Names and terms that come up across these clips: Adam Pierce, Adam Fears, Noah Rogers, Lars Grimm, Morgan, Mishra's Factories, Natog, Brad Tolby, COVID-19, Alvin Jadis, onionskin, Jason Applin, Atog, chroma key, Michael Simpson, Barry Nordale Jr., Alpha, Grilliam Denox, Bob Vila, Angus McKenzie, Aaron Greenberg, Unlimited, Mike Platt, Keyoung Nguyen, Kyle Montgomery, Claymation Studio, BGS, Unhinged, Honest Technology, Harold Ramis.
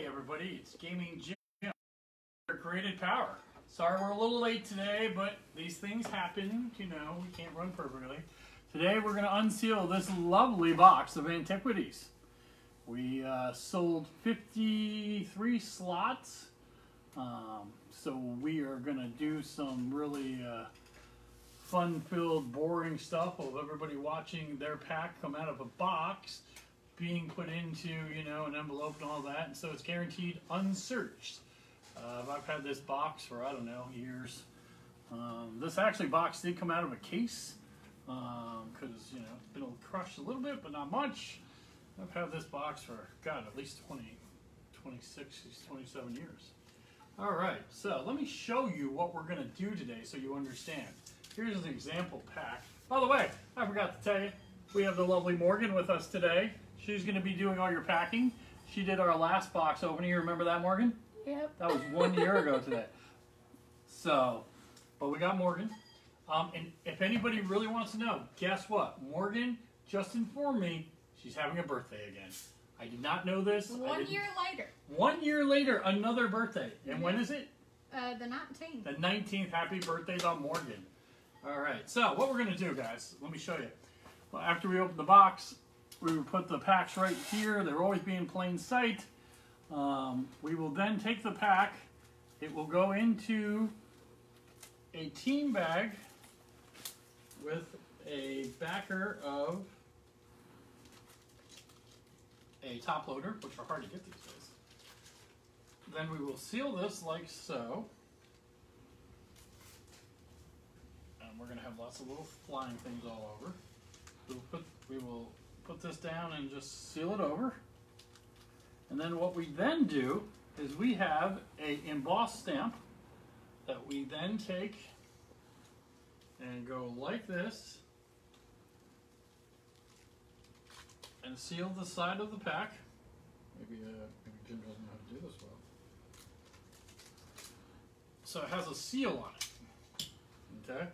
Hey everybody, it's Gaming Jim for Graded Power. Sorry we're a little late today, but these things happen, you know, we can't run perfectly. Today we're going to unseal this lovely box of Antiquities. We sold 53 slots, so we are going to do some really fun-filled, boring stuff of everybody watching their pack come out of a box, being put into, you know, an envelope and all that, and so it's guaranteed unsearched. I've had this box for, I don't know, years. This actually box did come out of a case, because, you know, it's been crushed a little bit, but not much. I've had this box for, God, at least 27 years. All right, so let me show you what we're going to do today so you understand. Here's an example pack. By the way, I forgot to tell you, we have the lovely Morgan with us today. She's going to be doing all your packing. She did our last box opening. You remember that, Morgan? Yep. That was 1 year ago today. So, but we got Morgan. And if anybody really wants to know, guess what? Morgan just informed me she's having a birthday again. I did not know this. 1 year later. 1 year later, another birthday. And When is it? The 19th. The 19th. Happy birthday to Morgan. All right. So, what we're going to do, guys, let me show you. Well, after we open the box, we would put the packs right here. They're always be in plain sight. We will then take the pack. It will go into a team bag with a backer of a top loader, which are hard to get these days. Then we will seal this like so. And we're going to have lots of little flying things all over. We will put this down and just seal it over. And then what we then do is we have an embossed stamp that we then take and go like this and seal the side of the pack. Maybe Jim doesn't know how to do this well. So it has a seal on it, okay?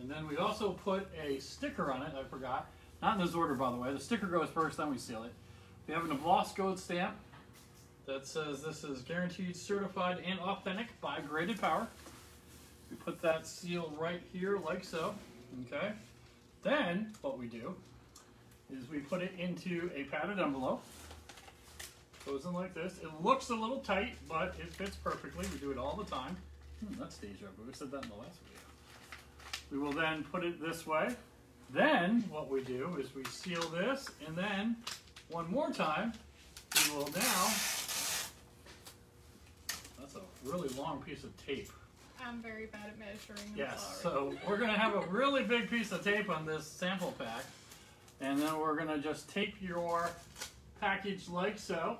And then we also put a sticker on it, I forgot. Not in this order, by the way. The sticker goes first, then we seal it. We have an embossed gold stamp that says this is guaranteed, certified, and authentic by Graded Power. We put that seal right here, like so, okay? Then, what we do is we put it into a padded envelope. Goes in like this. It looks a little tight, but it fits perfectly. We do it all the time. That's deja vu, we said that in the last video. We will then put it this way. Then what we do is we seal this, and then one more time, we will now, that's a really long piece of tape. I'm very bad at measuring. Yes, so we're going to have a really big piece of tape on this sample pack, and then we're going to just tape your package like so.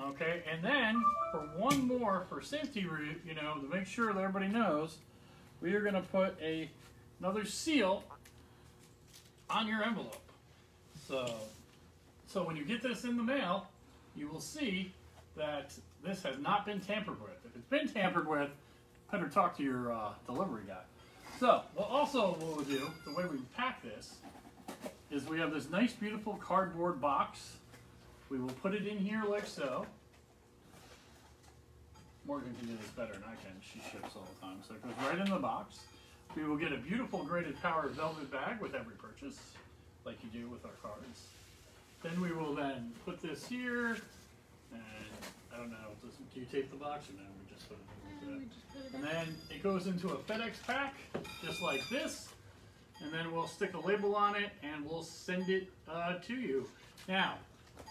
Okay, and then for one more, for safety, you know, to make sure that everybody knows, we are going to put another seal on your envelope. So when you get this in the mail, you will see that this has not been tampered with. If it's been tampered with, better talk to your delivery guy. So, well, also what we'll do, the way we pack this, is we have this nice, beautiful cardboard box. We will put it in here like so. Morgan can do this better than I can. She ships all the time. So it goes right in the box. We will get a beautiful Graded Power velvet bag with every purchase, like you do with our cards. Then we will then put this here, and I don't know, do you tape the box or no? We just put it in like that. And then it goes into a FedEx pack, just like this, and then we'll stick a label on it, and we'll send it to you. Now,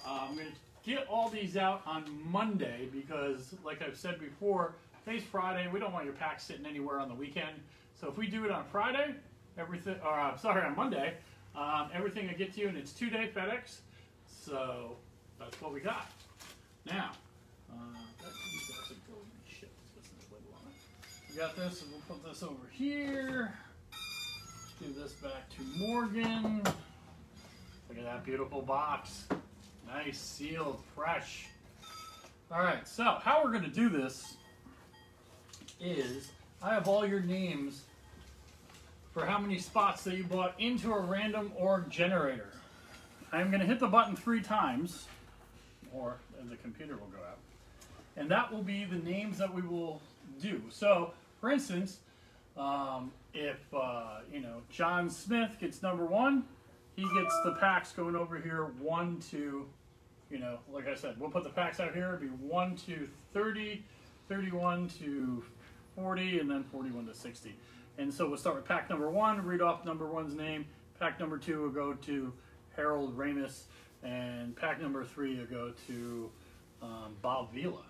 I'm going to get all these out on Monday because, like I've said before, today's Friday. We don't want your pack sitting anywhere on the weekend. So if we do it on Friday, on Monday, everything will get to you, and it's two-day FedEx. So that's what we got. Now, we got this, and we'll put this over here. Give this back to Morgan. Look at that beautiful box. Nice, sealed, fresh. All right, so how we're going to do this is I have all your names for how many spots that you bought into a random org generator. I'm going to hit the button 3 times, or the computer will go out. And that will be the names that we will do. So, for instance, if you know, John Smith gets number one, he gets the packs going over here 1 to, you know, like I said, we'll put the packs out here. It'd be 1 to 30, 31 to 40, and then 41 to 60. And so we'll start with pack number one, read off number one's name. Pack number two will go to Harold Ramis, and pack number three will go to Bob Vila.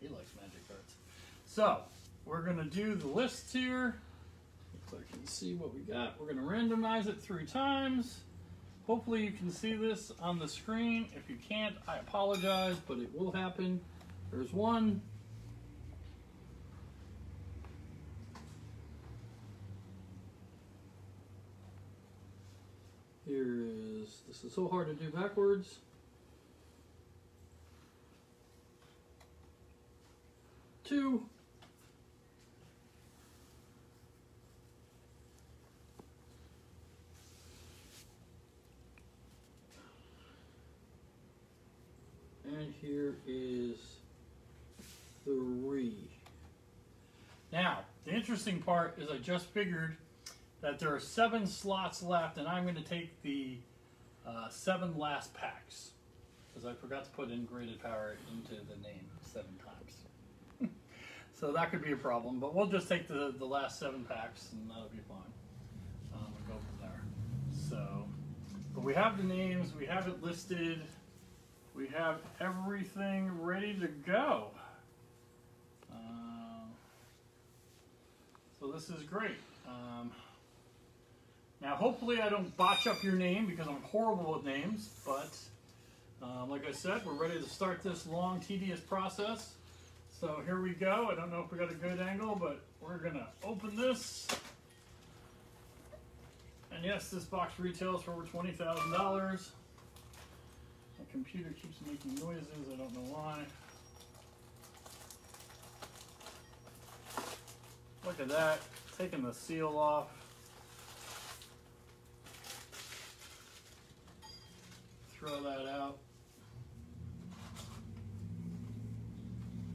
He likes magic cards. So we're going to do the list here. So I can see what we got. We're going to randomize it 3 times. Hopefully you can see this on the screen. If you can't, I apologize, but it will happen. There's one. Here is, this is so hard to do backwards. 2. And here is 3. Now, the interesting part is I just figured that there are 7 slots left, and I'm going to take the 7 last packs, because I forgot to put in Graded Power into the name 7 times. So that could be a problem, but we'll just take the last 7 packs, and that'll be fine. We'll go from there. So, but we have the names, we have it listed. We have everything ready to go. So this is great. Now hopefully I don't botch up your name, because I'm horrible with names, but like I said, we're ready to start this long, tedious process. So here we go. I don't know if we got a good angle, but we're gonna open this. And yes, this box retails for over $20,000. My computer keeps making noises, I don't know why. Look at that, taking the seal off. Throw that out.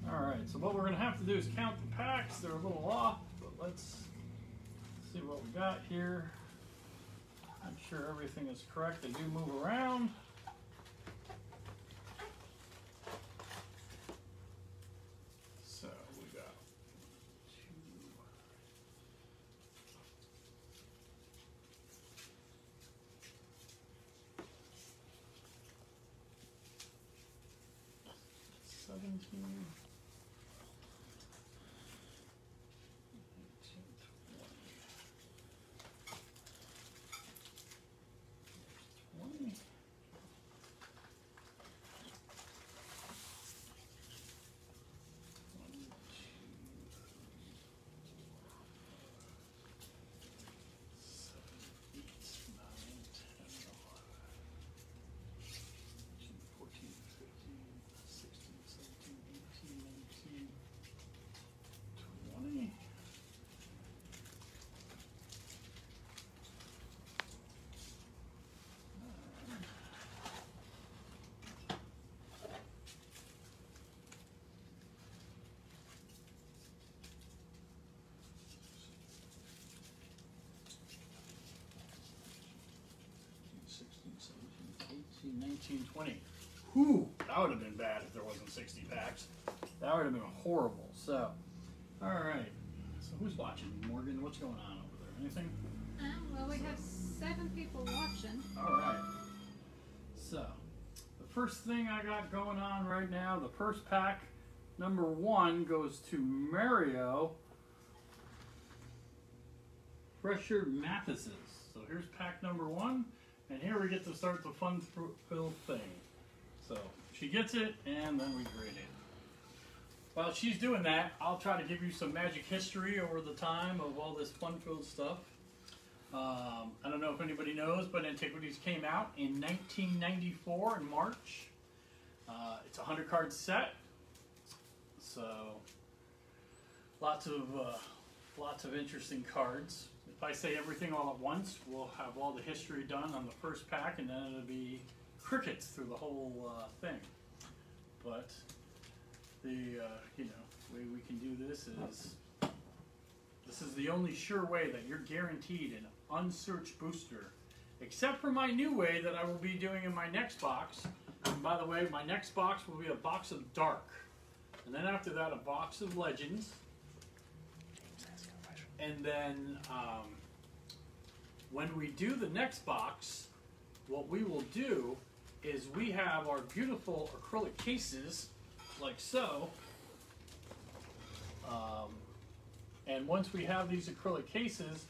Alright, so what we're going to have to do is count the packs. They're a little off, but let's see what we got here. I'm sure everything is correct. They do move around. Whew, that would have been bad if there wasn't 60 packs. That would have been horrible. So, all right. So who's watching? Morgan, what's going on over there? Anything? Well, we have 7 people watching. All right. So, the first thing I got going on right now, the first pack, number 1, goes to Mario Fresher Mathesis. So here's pack number 1. And here we get to start the fun fill thing. So she gets it, and then we grade it. While she's doing that, I'll try to give you some magic history over the time of all this fun-filled stuff. I don't know if anybody knows, but Antiquities came out in 1994 in March. It's a 100-card set, so lots of interesting cards. If I say everything all at once, we'll have all the history done on the first pack, and then it'll be crickets through the whole thing. but the you know, way we can do this is the only sure way that you're guaranteed an unsearched booster, except for my new way that I will be doing in my next box. And by the way, my next box will be a box of Dark, and then after that a box of Legends, and then when we do the next box, what we will do is we have our beautiful acrylic cases like so, and once we have these acrylic cases,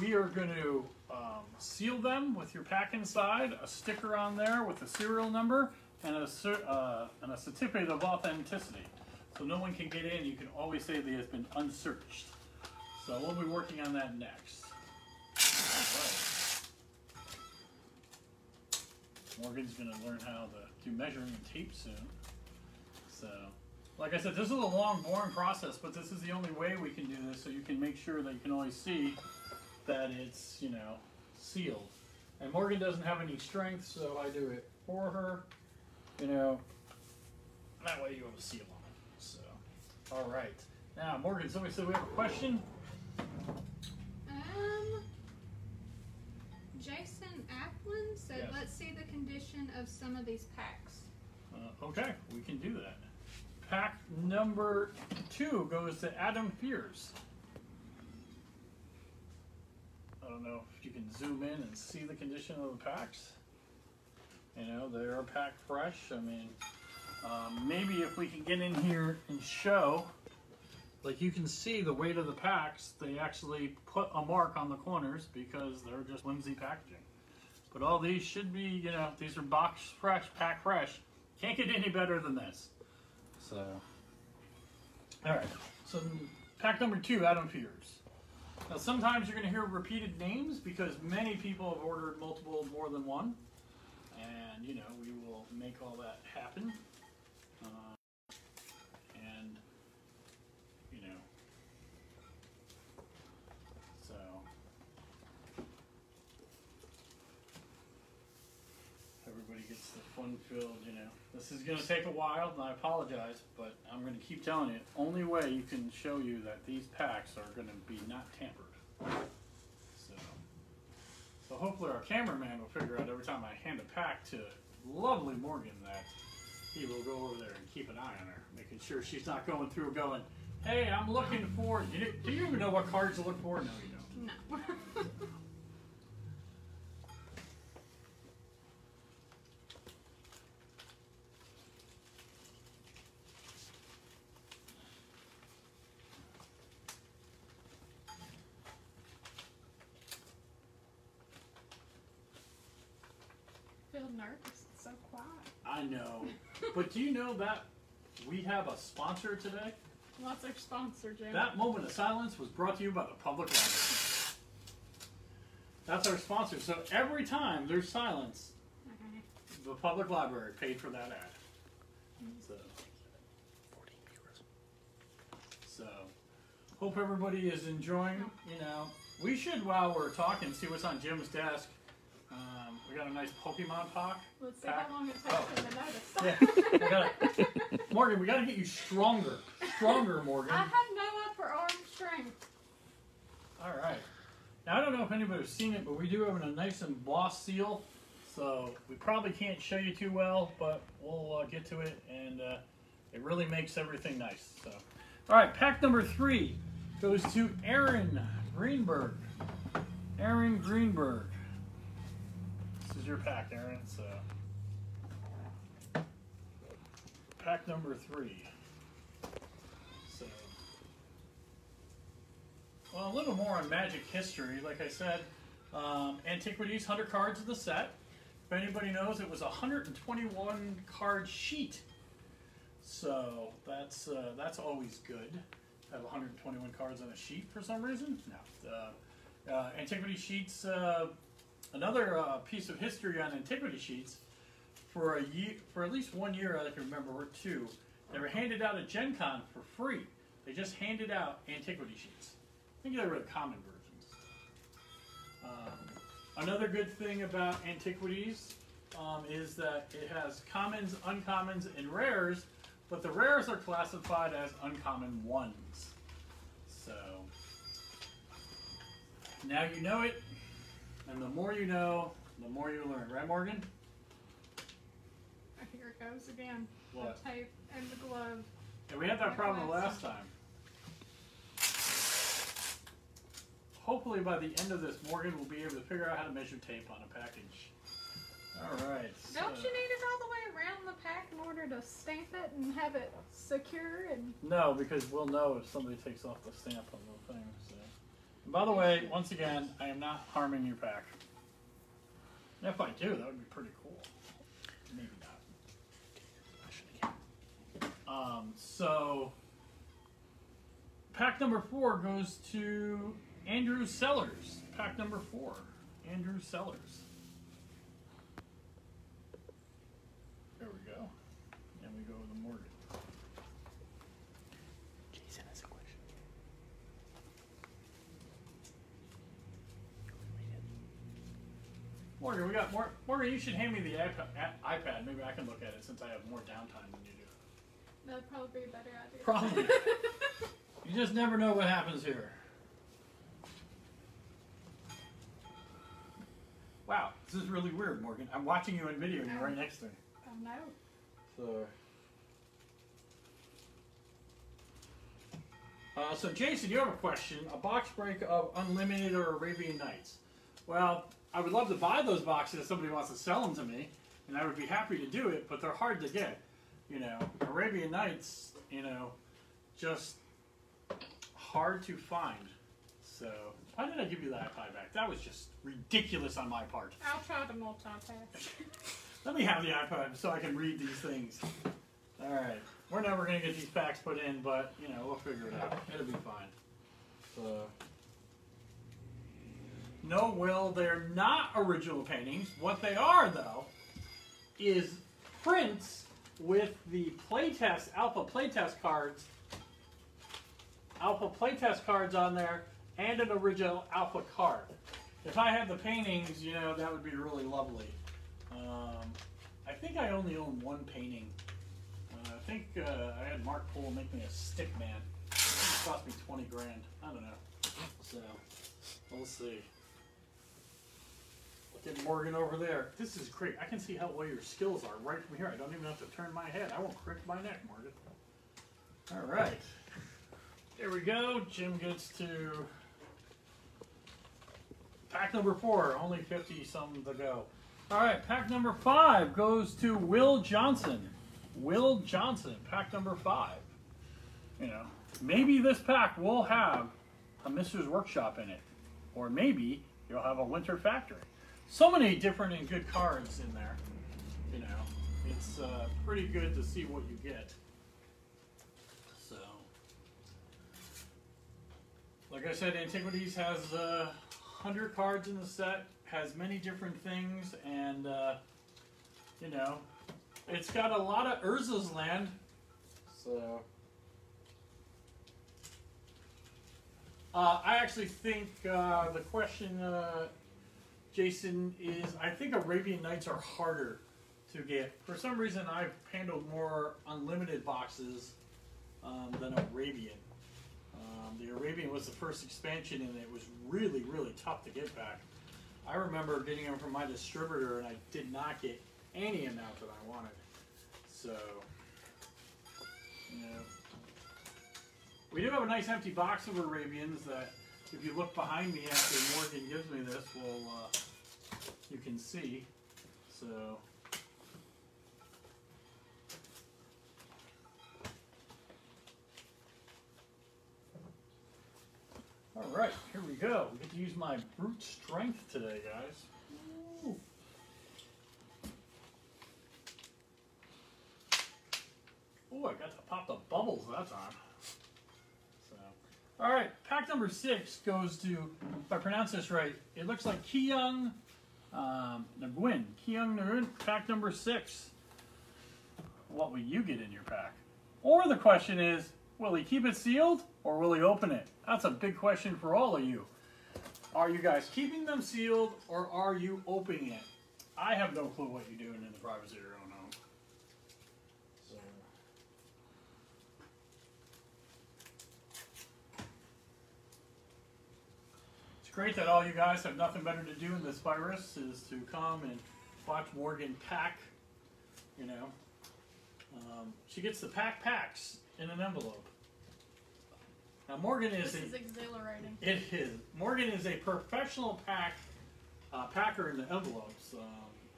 we are going to seal them with your pack inside, a sticker on there with a serial number, and a certificate of authenticity, so no one can get in. You can always say that it has been unsearched. So we'll be working on that next. Right. Morgan's going to learn how to do measuring and tape soon. So, like I said, this is a long, boring process, but this is the only way we can do this, so you can make sure that you can always see that it's, you know, sealed. And Morgan doesn't have any strength, so I do it for her, you know, that way you have a seal on it. So, all right. Now, Morgan, somebody said we have a question. Jason Applin said, yes. Let's see the condition of some of these packs. Okay, we can do that. Pack number 2 goes to Adam Fears. I don't know if you can zoom in and see the condition of the packs. You know, they're packed fresh. I mean, maybe if we can get in here and show, like you can see the weight of the packs, they actually put a mark on the corners because they're just flimsy packaging. But all these should be, you know, these are box fresh, pack fresh. Can't get any better than this. So, all right. So pack number 2, Adam Fears. Now sometimes you're gonna hear repeated names because many people have ordered multiple, more than one. And you know, we will make all that happen. And you know, so everybody gets the fun-filled, you know. This is going to take a while, and I apologize, but I'm going to keep telling you. Only way you can show you that these packs are going to be not tampered. So hopefully our cameraman will figure out every time I hand a pack to lovely Morgan that he will go over there and keep an eye on her, making sure she's not going through going, hey, I'm looking for, do you even know what cards to look for? No, you don't. No. But do you know that we have a sponsor today? What's our sponsor, Jim? That moment of silence was brought to you by the public library. That's our sponsor. So every time there's silence, okay, the public library paid for that ad. So hope everybody is enjoying. You know, we should, while we're talking, see what's on Jim's desk. We got a nice Pokemon pack. Let's see how long it takes him to notice. Yeah. Morgan, we gotta get you stronger. Stronger, Morgan. I have no upper arm strength. All right. Now, I don't know if anybody's seen it, but we do have a nice embossed seal. So we probably can't show you too well, but we'll get to it. And it really makes everything nice. So, all right, pack number 3 goes to Aaron Greenberg. Aaron Greenberg. This is your pack, Aaron. So, pack number 3. So, well, a little more on Magic history. Like I said, Antiquities, 100 cards of the set. If anybody knows, it was a 121 card sheet. So that's always good. Have 121 cards on a sheet for some reason. No, Antiquity sheets. Another piece of history on antiquity sheets, for a year, for at least 1 year I can remember, or 2, they were handed out at Gen Con for free. They just handed out antiquity sheets. I think they were the common versions. Another good thing about antiquities is that it has commons, uncommons, and rares, but the rares are classified as uncommon ones. So now you know it, and the more you know, the more you learn. Right, Morgan? Here it goes again. What? The type and the glove. Yeah, we had that problem last time. Hopefully by the end of this, Morgan will be able to figure out how to measure tape on a package. Alright. Don't you need it all the way around the pack in order to stamp it and have it secure? And no, because we'll know if somebody takes off the stamp on the thing. So. And by the way, once again, I am not harming your pack. And if I do, that would be pretty cool. Maybe not. So, pack number 4 goes to Andrew Sellers. Pack number 4, Andrew Sellers. There we go. And we go with the Morgan. Jason has a question. Morgan, we got more. Morgan, you should hand me the iPad. Maybe I can look at it since I have more downtime than you do. That'd probably be a better idea. Probably. You just never know what happens here. Wow, this is really weird, Morgan. I'm watching you in video and you're right next to me. Oh, no. So Jason, you have a question. A box break of Unlimited or Arabian Nights. Well, I would love to buy those boxes if somebody wants to sell them to me, and I would be happy to do it, but they're hard to get. You know, Arabian Nights, you know, just hard to find. So, why did I give you that iPad back? That was just ridiculous on my part. I'll try to multitask. Let me have the iPad so I can read these things. Alright. We're never going to get these packs put in, but, you know, we'll figure it out. It'll be fine. So. No, Will, they're not original paintings. What they are, though, is prints with the playtest, Alpha playtest cards. Alpha playtest cards on there and an original Alpha card. If I had the paintings, you know, that would be really lovely. I think I only own one painting. I think I had Mark Poole make me a stick man. It cost me 20 grand. I don't know. So, we'll see. Look at Morgan over there. This is great. I can see how well your skills are right from here. I don't even have to turn my head. I won't crick my neck, Morgan. All right. Here we go. Jim gets to pack number 4. Only 50-something to go. All right, pack number 5 goes to Will Johnson. Will Johnson, pack number 5. You know, maybe this pack will have a Mishra's Workshop in it. Or maybe you'll have a Winter Factory. So many different and good cards in there. You know, it's pretty good to see what you get. So, like I said, Antiquities has 100 cards in the set. Has many different things, and you know, it's got a lot of Urza's land. So I actually think the question, Jason, is I think Arabian Nights are harder to get. For some reason, I've handled more Unlimited boxes than Arabian. The Arabian was the first expansion, and it was really, really tough to get back. I remember getting them from my distributor, and I did not get any amount that I wanted. So, you know. We do have a nice empty box of Arabians that, if you look behind me after Morgan gives me this, well, you can see. So, all right, here we go. I get to use my brute strength today, guys. Ooh. Ooh, I got to pop the bubbles that time. So, all right, pack number 6 goes to, if I pronounce this right, it looks like Keyoung Nguyen. Keyoung Nguyen, pack number 6. What will you get in your pack? Or the question is, will he keep it sealed or will he open it? That's a big question for all of you. Are you guys keeping them sealed or are you opening it? I have no clue what you're doing in the privacy of your own home. So. It's great that all you guys have nothing better to do in this virus is to come and watch Morgan pack, you know. She gets the packs in an envelope. Now Morgan is this is exhilarating. It is. Morgan is a professional packer in the envelopes.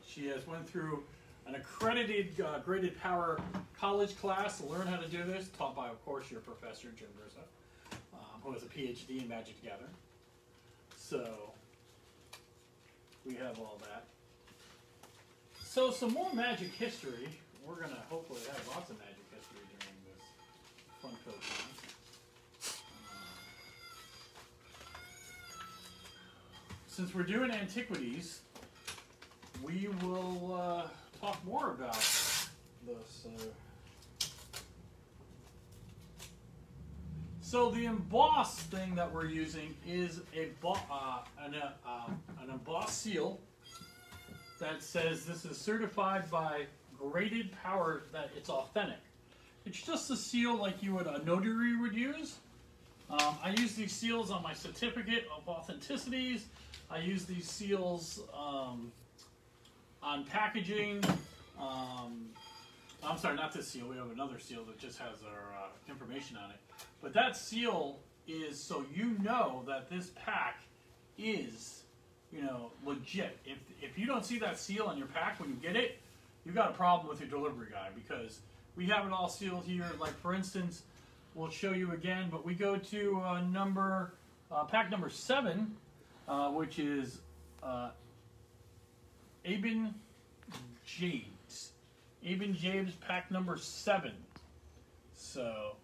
She has went through an accredited Graded Power college class to learn how to do this, taught by, of course, your professor, Jim Brunson, who has a PhD in Magic the Gathering. So we have all that. So some more Magic history. We're going to hopefully have lots of Magic history during this fun-filled time. Since we're doing Antiquities, we will talk more about this. So the emboss thing that we're using is a an embossed seal that says this is certified by Graded Power that it's authentic. It's just a seal like you would a notary would use. I use these seals on my certificate of authenticities. I use these seals on packaging. I'm sorry, not this seal. We have another seal that just has our information on it. But that seal is so you know that this pack is, you know, legit. If you don't see that seal on your pack when you get it, you've got a problem with your delivery guy, because we have it all sealed here. Like, for instance, we'll show you again, but we go to pack number 7, which is Alvin Jadis. Alvin Jadis, pack number 7. So,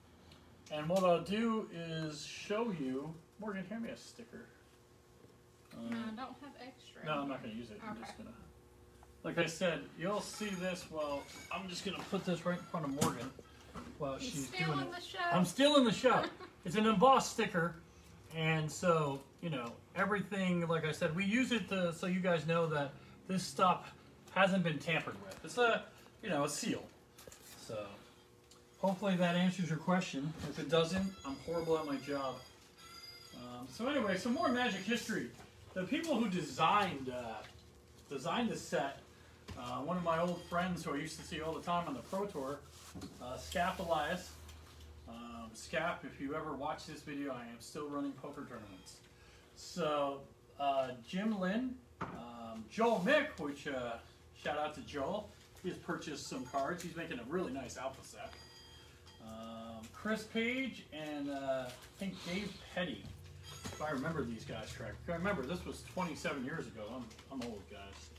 and what I'll do is show you. Morgan, hand me a sticker. No, I don't have extra. No, I'm not going to use it. Okay. I'm just going to. Like I said, you'll see this. Well, I'm just going to put this right in front of Morgan while she's still doing in the show. I'm still in the show. It's an embossed sticker. And so, you know, everything, like I said, we use it to, so you guys know that this stuff hasn't been tampered with. It's a, you know, a seal. So, hopefully that answers your question. If it doesn't, I'm horrible at my job. So anyway, some more Magic history. The people who designed this set, one of my old friends who I used to see all the time on the Pro Tour, Scap Elias. Scap, if you ever watch this video, I am still running poker tournaments. So, Jim Lynn, Joel Mick, which, shout out to Joel, he's purchased some cards. He's making a really nice Alpha set. Chris Page and I think Dave Petty, if I remember these guys correct. I remember this was 27 years ago. I'm old, guys.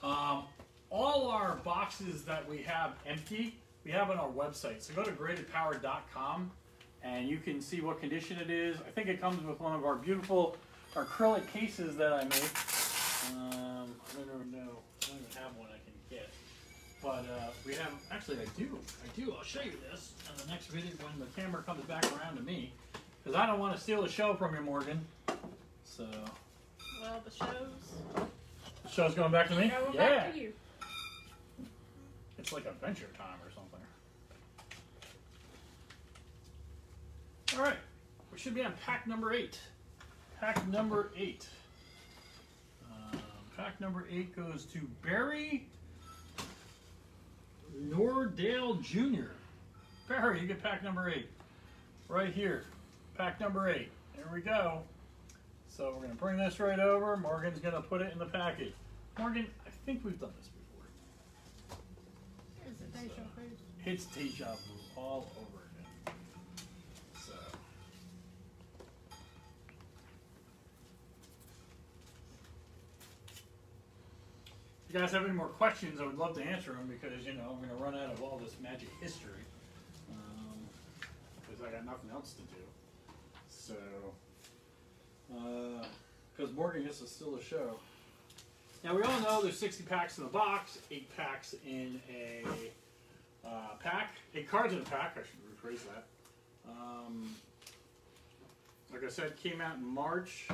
So, all our boxes that we have empty, we have on our website. So go to gradedpower.com and you can see what condition it is. I think it comes with one of our beautiful acrylic cases that I made. I don't know. I don't even have one I can get. But we have, actually I do. I'll show you this in the next video when the camera comes back around to me. Because I don't want to steal the show from you, Morgan. So. Well, the show's. The show's going back to me? Yeah. Back to you. It's like adventure time or something. All right, we should be on pack number 8. Pack number 8. Pack number 8 goes to Barry Nordale Jr. Barry, you get pack number 8. Right here, pack number 8. There we go. So we're going to bring this right over. Morgan's going to put it in the package. Morgan, I think we've done this before. It's deja vu all over again. So, if you guys have any more questions, I would love to answer them, because, you know, I'm going to run out of all this Magic history. Because I got nothing else to do. So, because Morgan gets to steal the show. Now, we all know there's 60 packs in a box, 8 packs in a pack, 8 cards in a pack, I should rephrase that. Like I said, came out in March.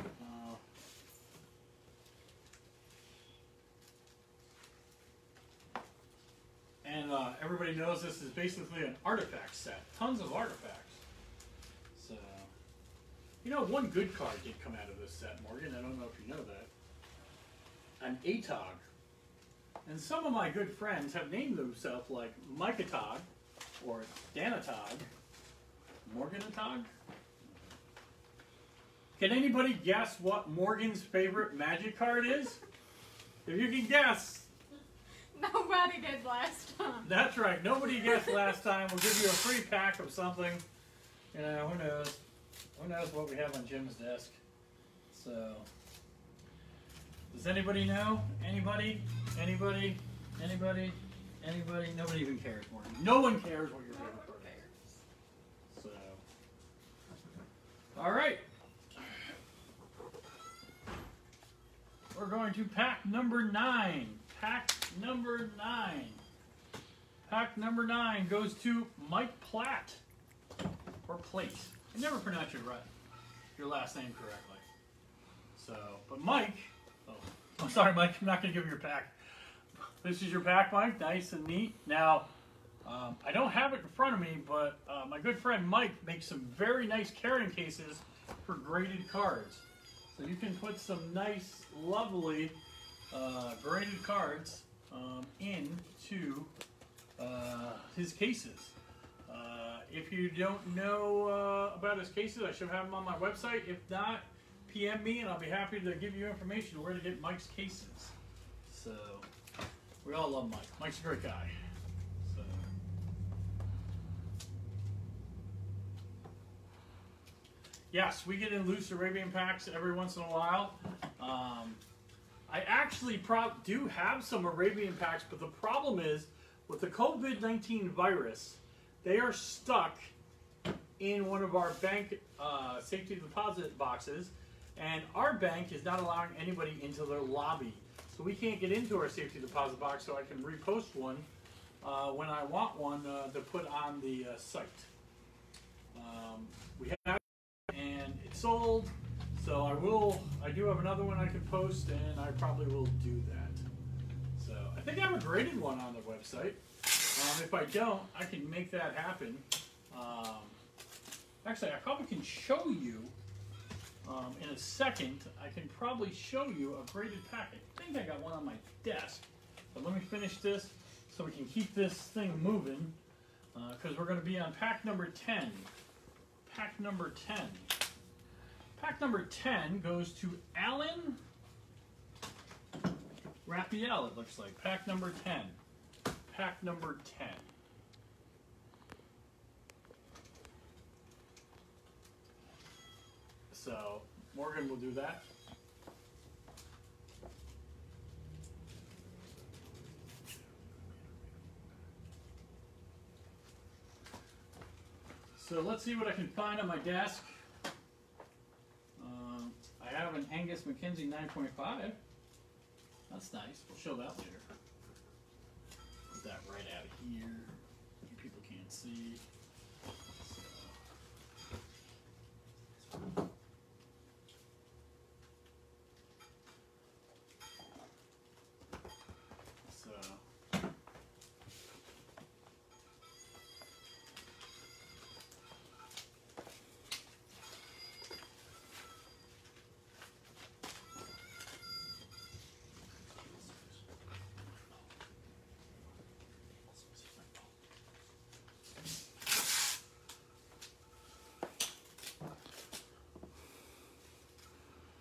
everybody knows this is basically an artifact set. Tons of artifacts. So, you know, one good card did come out of this set, Morgan. I don't know if you know that. An Atog. And some of my good friends have named themselves like Mikatog or Danatog. Morganatog? Can anybody guess what Morgan's favorite Magic card is? If you can guess. Nobody did last time. That's right. Nobody guessed last time. We'll give you a free pack of something. You know, who knows? Who knows what we have on Jim's desk? So, does anybody know? Anybody? Anybody? Anybody? Anybody? Nobody even cares, Morgan. No one cares what your favorite card is. So, all right. We're going to pack number 9. Pack number 9. Pack number 9 goes to Mike Platt. Or Plate. I never pronounce your last name correctly. So, but Mike. Oh, I'm sorry, Mike. I'm not going to give you your pack. This is your pack, Mike. Nice and neat. Now, I don't have it in front of me, but my good friend Mike makes some very nice carrying cases for graded cards. So you can put some nice, lovely graded cards into his cases. If you don't know about his cases, I should have them on my website. If not, PM me and I'll be happy to give you information where to get Mike's cases. So, we all love Mike. Mike's a great guy. So. Yes, we get in loose Arabian packs every once in a while. I actually do have some Arabian packs, but the problem is with the COVID-19 virus, they are stuck in one of our bank safety deposit boxes, and our bank is not allowing anybody into their lobby. So we can't get into our safety deposit box, so I can repost one when I want one to put on the site. We have and it's sold. So I do have another one I can post, and I probably will do that. So I think I have a graded one on the website. If I don't, I can make that happen. Actually, I probably can show you in a second. I can probably show you a graded packet. I think I got one on my desk. But let me finish this so we can keep this thing moving, because we're going to be on pack number 10. Pack number 10. Pack number 10 goes to Alan Raphael, it looks like. Pack number 10. Pack number 10. So, Morgan will do that. So, let's see what I can find on my desk. I have an Angus McKenzie 9.5. That's nice. We'll show that later. Put that right out of here. You people can't see. So.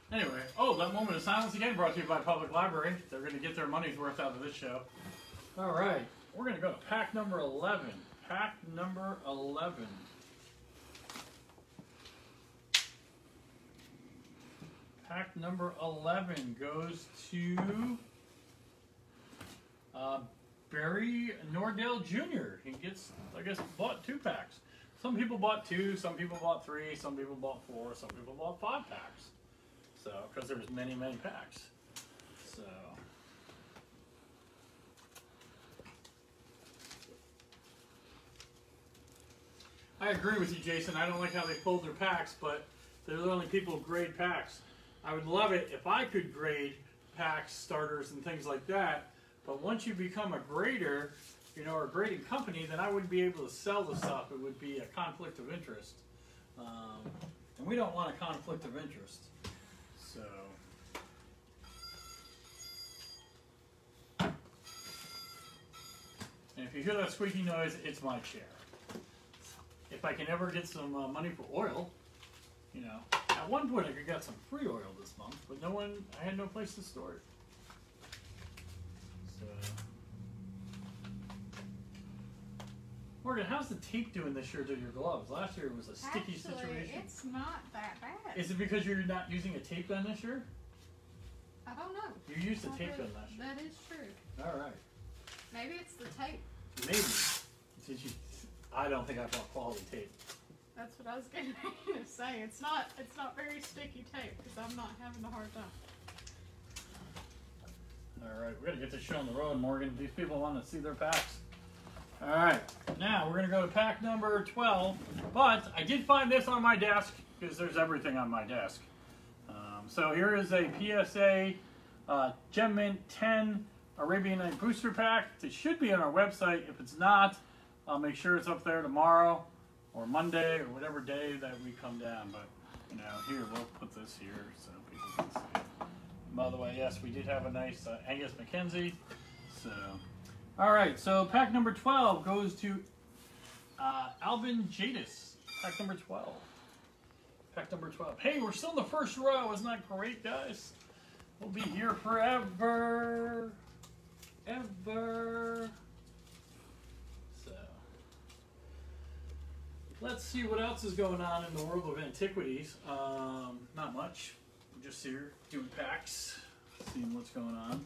Anyway, oh, that moment of silence again brought to you by Public Library. They're going to get their money's worth out of this show. All right, we're going to go to pack number 11. Pack number 11. Pack number 11 goes to Barry Nordale Jr. He gets, I guess, bought 2 packs. Some people bought 2, some people bought 3, some people bought 4, some people bought 5 packs. So, because there was many, many packs. So, I agree with you, Jason. I don't like how they fold their packs, but they're the only people who grade packs. I would love it if I could grade packs, starters, and things like that. But once you become a grader, you know, or a grading company, then I wouldn't be able to sell the stuff. It would be a conflict of interest. And we don't want a conflict of interest. So... and if you hear that squeaky noise, it's my chair. If I can ever get some money for oil, you know. At one point I could get some free oil this month, but no one, I had no place to store it. So. Morgan, how's the tape doing this year to your gloves? Last year it was a sticky situation. It's not that bad. Is it because you're not using a tape gun this year? I don't know. You used a tape gun last year. That is true. All right. Maybe it's the tape. Maybe. Did you? I don't think I bought quality tape. That's what I was going to say. It's not very sticky tape because I'm not having a hard time. All right, we're going to get this show on the road, Morgan. These people want to see their packs. All right, now we're going to go to pack number 12. But I did find this on my desk because there's everything on my desk. So here is a PSA Gem Mint 10. Arabian Night booster pack. It should be on our website. If it's not, I'll make sure it's up there tomorrow or Monday or whatever day that we come down. But, you know, here, we'll put this here so people can see it. By the way, yes, we did have a nice Angus McKenzie. So, all right. So pack number 12 goes to Alvin Jadis. Pack number 12. Pack number 12. Hey, we're still in the first row. Isn't that great, guys? We'll be here forever. So let's see what else is going on in the world of antiquities. Not much. We're just here doing packs, seeing what's going on.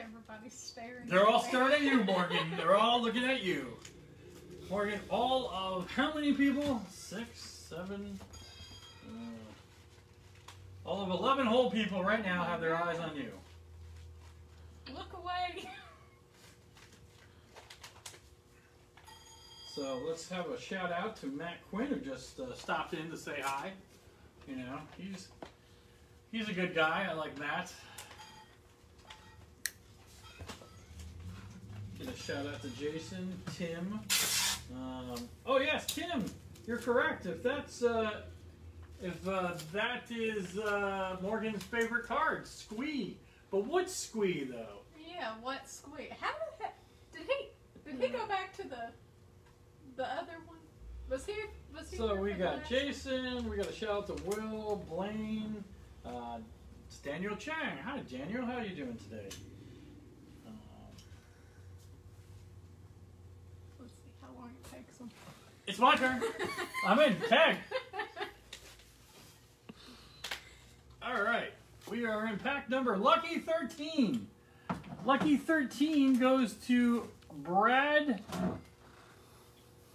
Everybody's staring. They're all staring at you, Morgan. They're all looking at you. Morgan, all of how many people? 6, 7, all of 11 whole people right now have their eyes on you. Look away. So let's have a shout out to Matt Quinn, who just stopped in to say hi. You know, he's a good guy. I like Matt. Get a shout out to Jason, Tim. Oh yes, Tim, you're correct. If that's that is Morgan's favorite card, Squee. But what Squee though? Yeah, what Squee? How did he go back to the other one? Was he? So we got Jason. We got a shout out to Will, Blaine, it's Daniel Chang. Hi Daniel, how are you doing today? It's my turn. I'm in. Tag. All right. We are in pack number Lucky 13. Lucky 13 goes to Brad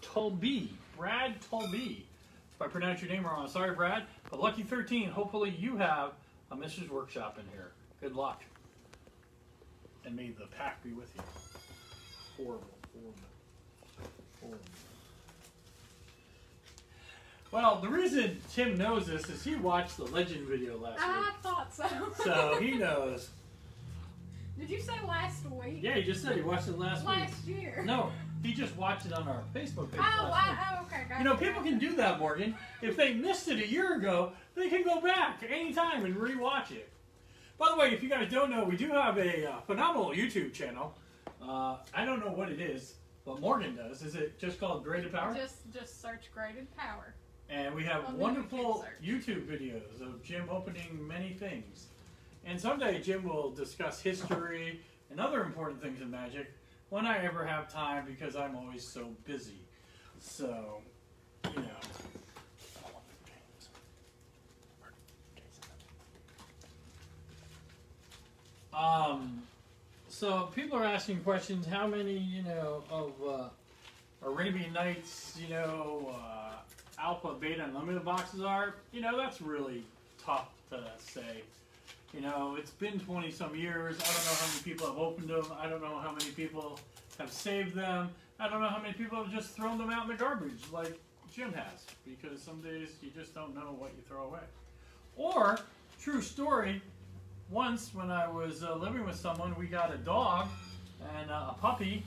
Tolby. Brad Tolby. If I pronounce your name wrong, sorry, Brad. But Lucky 13, hopefully you have a Mishra's Workshop in here. Good luck. And may the pack be with you. Horrible, horrible, horrible. Well, the reason Tim knows this is he watched the Legend video last week. I thought so. So he knows. Did you say last week? Yeah, he just said he watched it last week. Last year. No, he just watched it on our Facebook page. Oh, okay. Gotcha. You know, people can do that, Morgan. If they missed it a year ago, they can go back anytime and rewatch it. By the way, if you guys don't know, we do have a phenomenal YouTube channel. I don't know what it is, but Morgan does. Is it just called Graded Power? Just search Graded Power. And we have wonderful YouTube videos of Jim opening many things. And someday Jim will discuss history and other important things in Magic when I ever have time because I'm always so busy. So, you know. So people are asking questions, how many, you know, of Arabian Nights, you know, Alpha, Beta, Unlimited boxes are, you know, that's really tough to say. You know, it's been 20-some years. I don't know how many people have opened them. I don't know how many people have saved them. I don't know how many people have just thrown them out in the garbage like Jim has, because some days you just don't know what you throw away. Or, true story, once when I was living with someone, we got a dog and a puppy,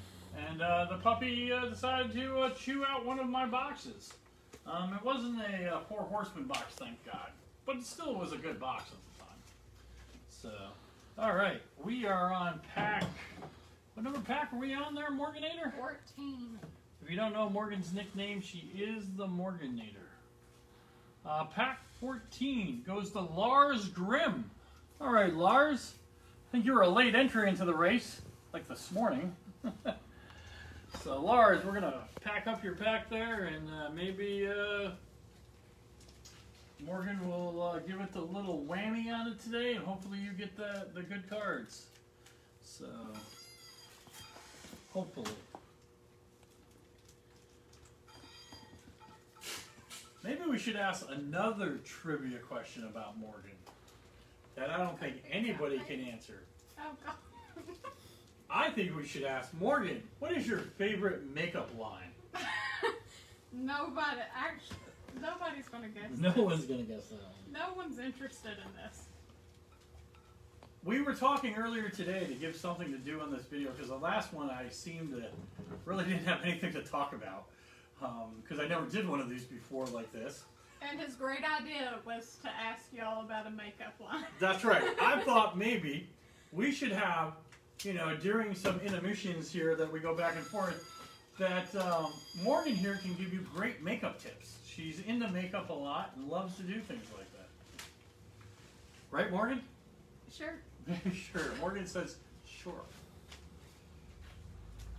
and the puppy decided to chew out one of my boxes. It wasn't a Four Horsemen box, thank God, but it still was a good box at the time. So, all right, we are on pack. What number pack are we on there, Morganator? 14. If you don't know Morgan's nickname, she is the Morganator. Pack 14 goes to Lars Grimm. All right, Lars, I think you were a late entry into the race, like this morning. So, Lars, we're going to pack up your pack there, and maybe Morgan will give it the little whammy on it today, and hopefully you get the good cards. So, hopefully. Maybe we should ask another trivia question about Morgan that I don't think anybody can answer. Oh, God. I think we should ask Morgan, what is your favorite makeup line? Nobody, actually, nobody's going to guess that. No one's going to guess that one. No one's interested in this. We were talking earlier today to give something to do on this video, because the last one I seemed to really didn't have anything to talk about. Because I never did one of these before like this. And his great idea was to ask y'all about a makeup line. That's right. I thought maybe we should have, you know, during some intermissions here that we go back and forth, that Morgan here can give you great makeup tips. She's into makeup a lot and loves to do things like that. Right, Morgan? Sure. Sure. Morgan says, sure.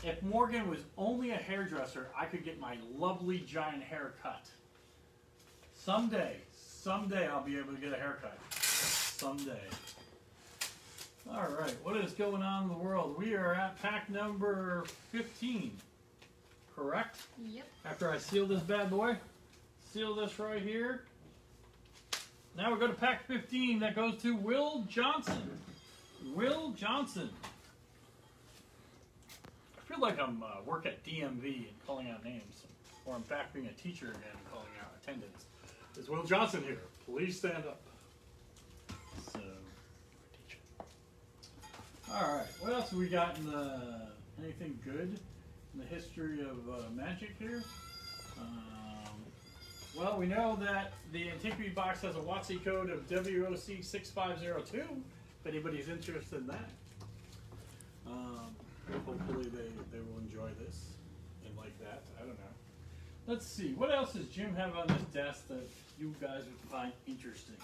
If Morgan was only a hairdresser, I could get my lovely giant hair cut. Someday I'll be able to get a haircut. Someday. All right, what is going on in the world? We are at pack number 15, correct? Yep. After I seal this bad boy, seal this right here. Now we go to pack 15 that goes to Will Johnson. Will Johnson. I feel like I'm work at DMV and calling out names, or I'm back being a teacher again and calling out attendance. Is Will Johnson here? Please stand up. So, all right. What else have we got in the anything good in the history of Magic here? Well, we know that the Antiquity box has a WotC code of WOC6502. If anybody's interested in that. Hopefully they will enjoy this and like that. I don't know. Let's see. What else does Jim have on his desk that you guys would find interesting?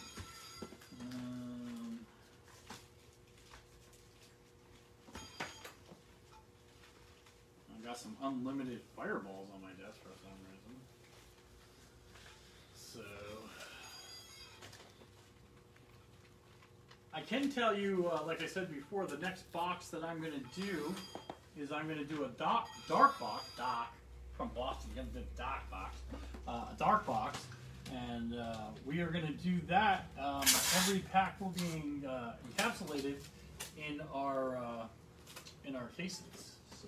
I've got some unlimited fireballs on my desk for some reason. So I can tell you, like I said before, the next box that I'm going to do is I'm going to do a dark box. Doc from Boston. You haven't done a Doc box. A dark box. And we are going to do that. Every pack will be encapsulated in our cases. So.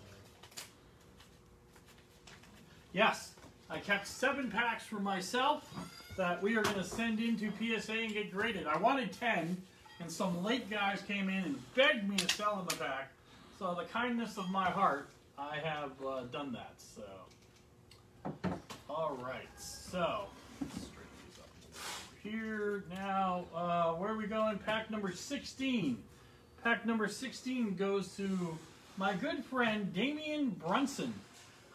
Yes, I kept 7 packs for myself that we are going to send into PSA and get graded. I wanted 10. And some late guys came in and begged me to sell them the pack. So the kindness of my heart, I have done that. So, all right. So, straighten these up here now. Where are we going? Pack number 16. Pack number 16 goes to my good friend Damien Brunson.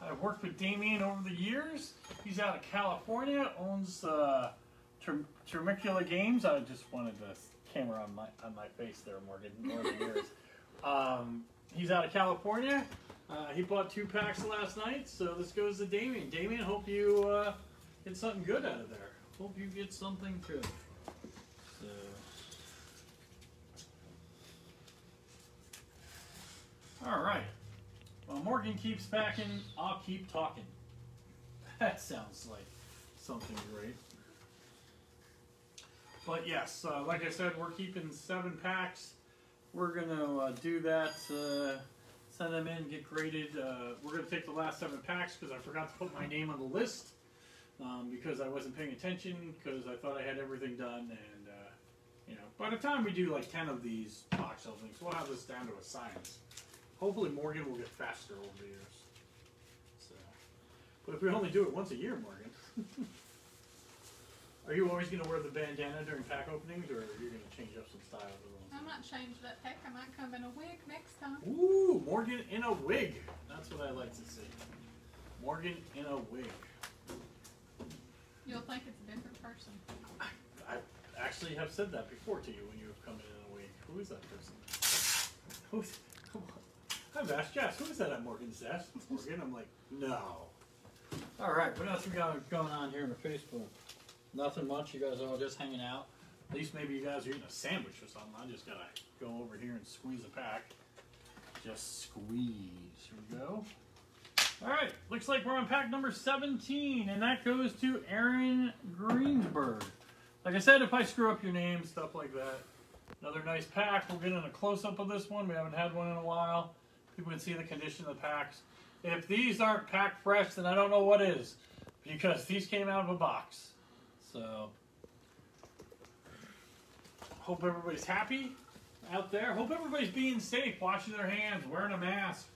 I've worked with Damien over the years. He's out of California. Owns Termicula Games. I just wanted to. Camera on my face there, Morgan. He's out of California. He bought 2 packs last night, so this goes to Damien. Damien, hope you get something good out of there. Hope you get something good. So. All right. Well, Morgan keeps packing. I'll keep talking. That sounds like something great. But yes, like I said, we're keeping 7 packs. We're going to do that send them in, get graded. We're going to take the last 7 packs because I forgot to put my name on the list because I wasn't paying attention because I thought I had everything done. And, you know, by the time we do like 10 of these box openings, we'll have this down to a science. Hopefully Morgan will get faster over the years. So. But if we only do it once a year, Morgan. Are you always going to wear the bandana during pack openings, or are you going to change up some styles? I might change that pack. I might come in a wig next time. Ooh, Morgan in a wig. That's what I like to see. Morgan in a wig. You'll think it's a different person. I actually have said that before to you when you have come in a wig. Who is that person? Who's... Come on. I've asked Jess, who is that at Morgan's desk? Morgan, I'm like, no. All right, what else we got going on here on Facebook? Nothing much. You guys are all just hanging out. At least maybe you guys are eating a sandwich or something. I just gotta go over here and squeeze a pack. Just squeeze. Here we go. All right. Looks like we're on pack number 17, and that goes to Aaron Greenberg. Like I said, if I screw up your name, stuff like that. Another nice pack. We'll get in a close-up of this one. We haven't had one in a while. People can see the condition of the packs. If these aren't packed fresh, then I don't know what is, because these came out of a box. So, hope everybody's happy out there. Hope everybody's being safe, washing their hands, wearing a mask,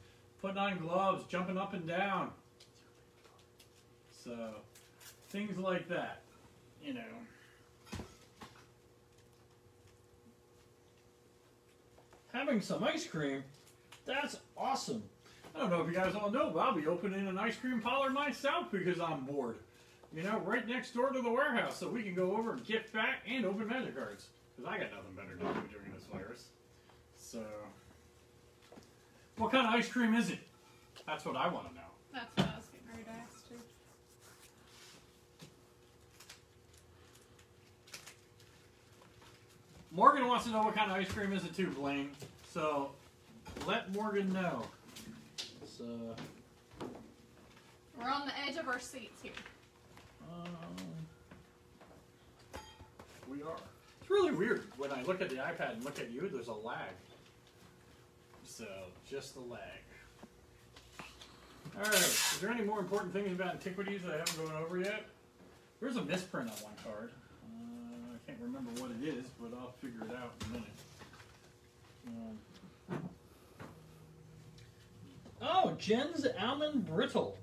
putting on gloves, jumping up and down. So, things like that, you know. Having some ice cream, that's awesome. I don't know if you guys all know, but I'll be opening an ice cream parlor myself because I'm bored. You know, right next door to the warehouse, so we can go over and get fat and open magic cards. Because I got nothing better to do during this virus. So, what kind of ice cream is it? That's what I want to know. That's what I was getting ready to ask too. Morgan wants to know what kind of ice cream is it too, Blaine. So, let Morgan know. So, we're on the edge of our seats here. We are. It's really weird when I look at the iPad and look at you, there's a lag. So, just the lag. Alright, is there any more important things about Antiquities that I haven't gone over yet? There's a misprint on one card. I can't remember what it is, but I'll figure it out in a minute. Oh, Jen's Almond Brittle.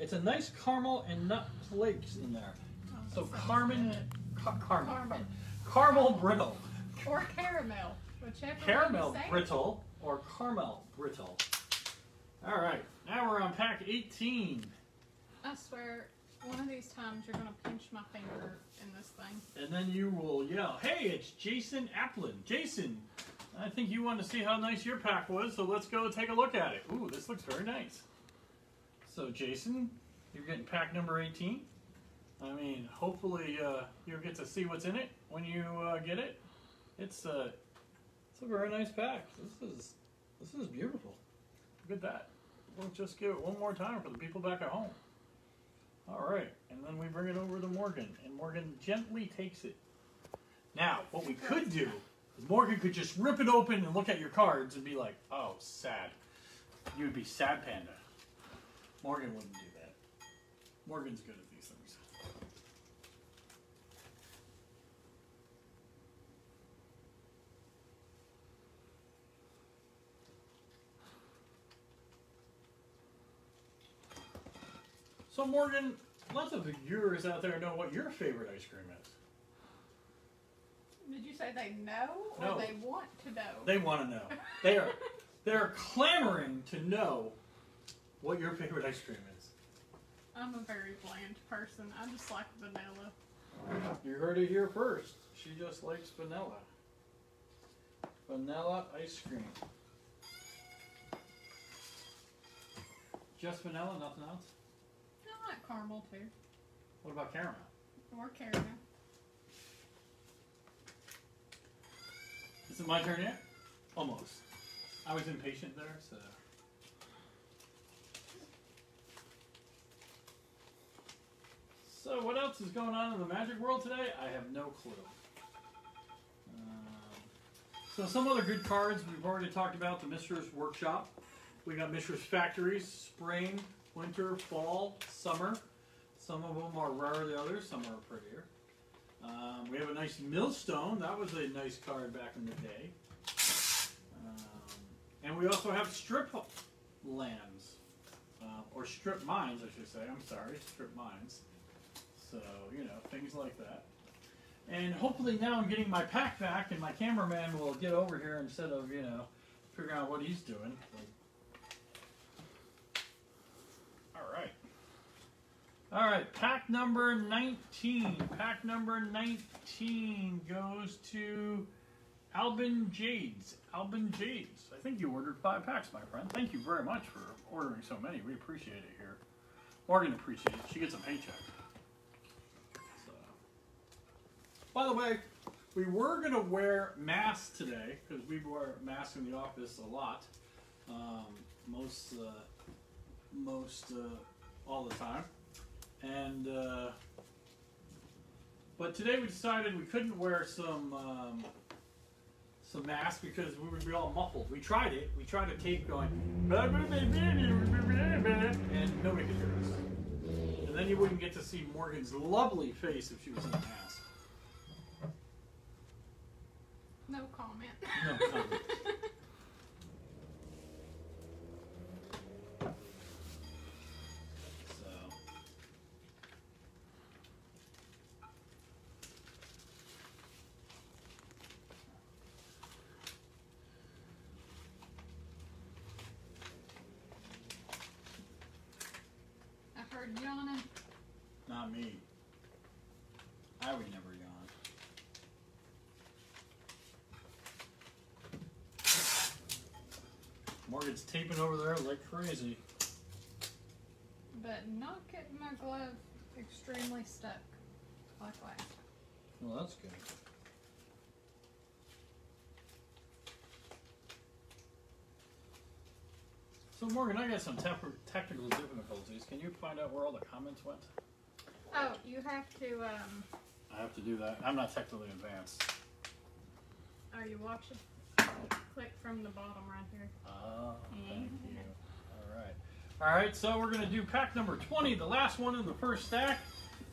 It's a nice caramel and nut flakes in there. Oh, so caramel brittle. Or caramel. Whichever caramel brittle or caramel brittle. All right, now we're on pack 18. I swear, one of these times you're going to pinch my finger in this thing. And then you will yell, hey, it's Jason Applin. Jason, I think you want to see how nice your pack was, so let's go take a look at it. Ooh, this looks very nice. So, Jason, you're getting pack number 18. I mean, hopefully you'll get to see what's in it when you get it. It's a very nice pack. This is beautiful. Look at that. We'll just give it one more time for the people back at home. All right, and then we bring it over to Morgan, and Morgan gently takes it. Now, what we could do is Morgan could just rip it open and look at your cards and be like, oh, sad. You would be sad, Panda. Morgan wouldn't do that. Morgan's good at these things. So Morgan, lots of viewers out there know what your favorite ice cream is. Did you say they know or no. They want to know? They want to know. They are clamoring to know what your favorite ice cream is. I'm a very bland person. I just like vanilla. You heard it here first. She just likes vanilla. Vanilla ice cream. Just vanilla, nothing else? I like caramel too. What about caramel? Or caramel. Is it my turn yet? Almost. I was impatient there, so... So what else is going on in the magic world today? I have no clue. So some other good cards we've already talked about, the Mishra's Workshop. We got Mishra's Factories, Spring, Winter, Fall, Summer. Some of them are rarer than others, some are prettier. We have a nice Millstone. That was a nice card back in the day. And we also have Strip Lands, or Strip Mines, I should say. I'm sorry, Strip Mines. So, you know, things like that. And hopefully now I'm getting my pack back, and my cameraman will get over here instead of, you know, figuring out what he's doing. All right, pack number 19. Pack number 19 goes to Alvin Jadis. Alvin Jadis, I think you ordered 5 packs, my friend. Thank you very much for ordering so many. We appreciate it here. Morgan appreciates it. She gets a paycheck. So. By the way, we were going to wear masks today because we wear masks in the office a lot. All the time. And, but today we decided we couldn't wear some masks because we would be all muffled. We tried it. We tried to tape going, and nobody could hear us. And then you wouldn't get to see Morgan's lovely face if she was in a mask. No comment. No comment. Yawning. Not me. I would never yawn. Morgan's taping over there like crazy. But not getting my glove extremely stuck like last time. Well, that's good. So Morgan, I got some technical difficulties. Can you find out where all the comments went? Oh, you have to, I have to do that. I'm not technically advanced. Are you watching? Click from the bottom right here. Oh, thank you. Alright. Alright, so we're going to do pack number 20, the last one in the first stack.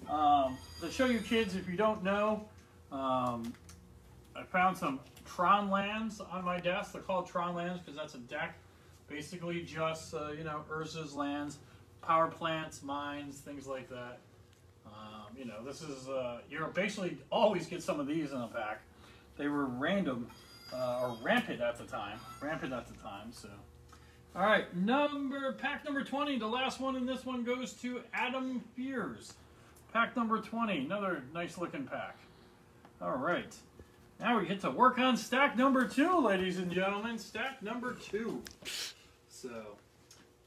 Let's show you kids, if you don't know, I found some Tron lands on my desk. They're called Tron lands because that's a deck. Basically just, you know, Urza's lands, power plants, mines, things like that. You know, this is, you basically always get some of these in a pack. They were random, or rampant at the time. Rampant at the time, so. All right, pack number 20. The last one in this one goes to Adam Fears. Pack number 20, another nice looking pack. All right. Now we get to work on stack number 2, ladies and gentlemen. Stack number 2. So,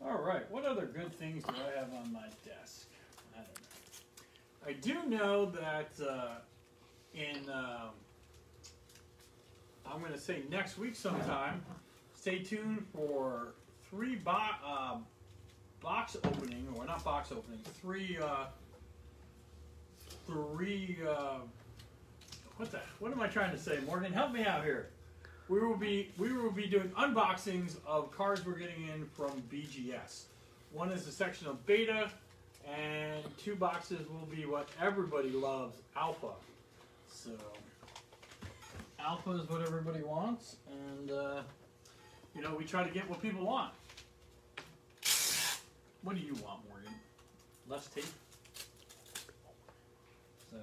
all right, what other good things do I have on my desk? I don't know. I do know that I'm going to say next week sometime, stay tuned for 3 box opening, or not box opening, what am I trying to say? Morgan, help me out here. We will be doing unboxings of cards we're getting in from BGS. One is a section of Beta, and 2 boxes will be what everybody loves, Alpha. So, Alpha is what everybody wants, and, you know, we try to get what people want. What do you want, Morgan? Less tape? So...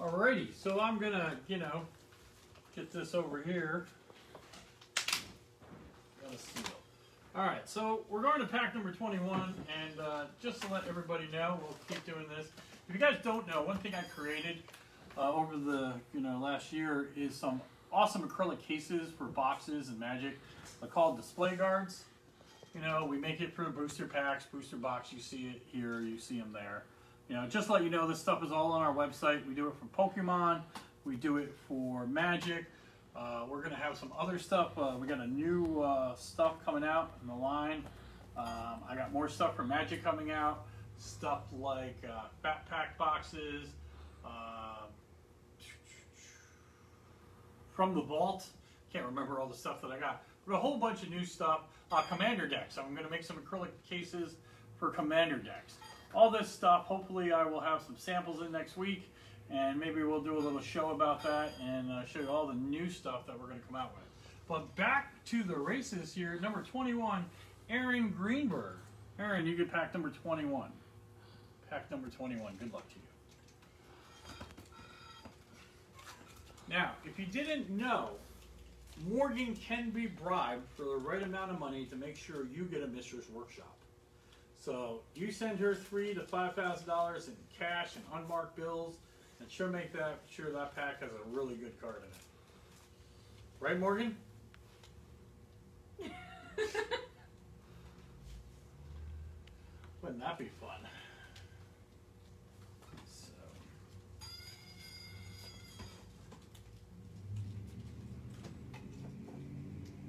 Alrighty, so I'm gonna, you know, get this over here. Got a seal. Alright, so we're going to pack number 21, and just to let everybody know, we'll keep doing this. If you guys don't know, one thing I created over the, you know, last year is some awesome acrylic cases for boxes and Magic. They're called display guards. You know, we make it for booster packs, booster box. You see it here, you see them there. You know, just to let you know, this stuff is all on our website. We do it for Pokemon. We do it for Magic. We're going to have some other stuff. We got a new stuff coming out in the line. I got more stuff for Magic coming out. stuff like backpack boxes, from the vault. Can't remember all the stuff that I got, but a whole bunch of new stuff. Commander decks. I'm going to make some acrylic cases for Commander decks. All this stuff. Hopefully I will have some samples in next week, and maybe we'll do a little show about that and show you all the new stuff that we're going to come out with. But back to the races here. Number 21, Aaron Greenberg. Aaron, you get pack number 21. Pack number 21. Good luck to you. Now, if you didn't know, Morgan can be bribed for the right amount of money to make sure you get a Mishra's Workshop. So you send her $3,000 to $5,000 in cash and unmarked bills, and she'll make that sure that pack has a really good card in it. Right, Morgan? Wouldn't that be fun? So.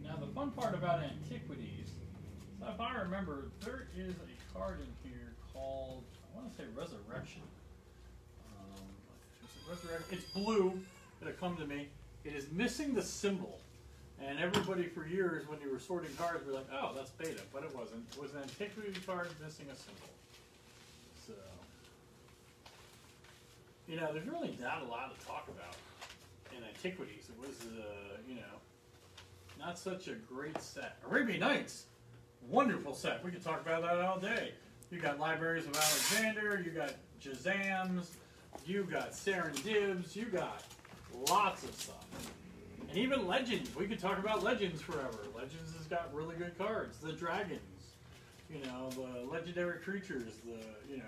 Now the fun part about Antiquities, so if I remember, there is a card in here called, I want to say Resurrection. It's blue. It'll come to me. It is missing the symbol, and everybody for years when you were sorting cards were like, "Oh, that's Beta," but it wasn't. It was an antiquity card missing a symbol. So you know, there's really not a lot to talk about in Antiquities. It was, you know, not such a great set. Arabian Nights, wonderful set. We could talk about that all day. You got Libraries of Alexander. You got Jazams. You got Serendibs, you got lots of stuff. And even Legends, we could talk about Legends forever. Legends has got really good cards. The dragons, you know, the legendary creatures, the, you know,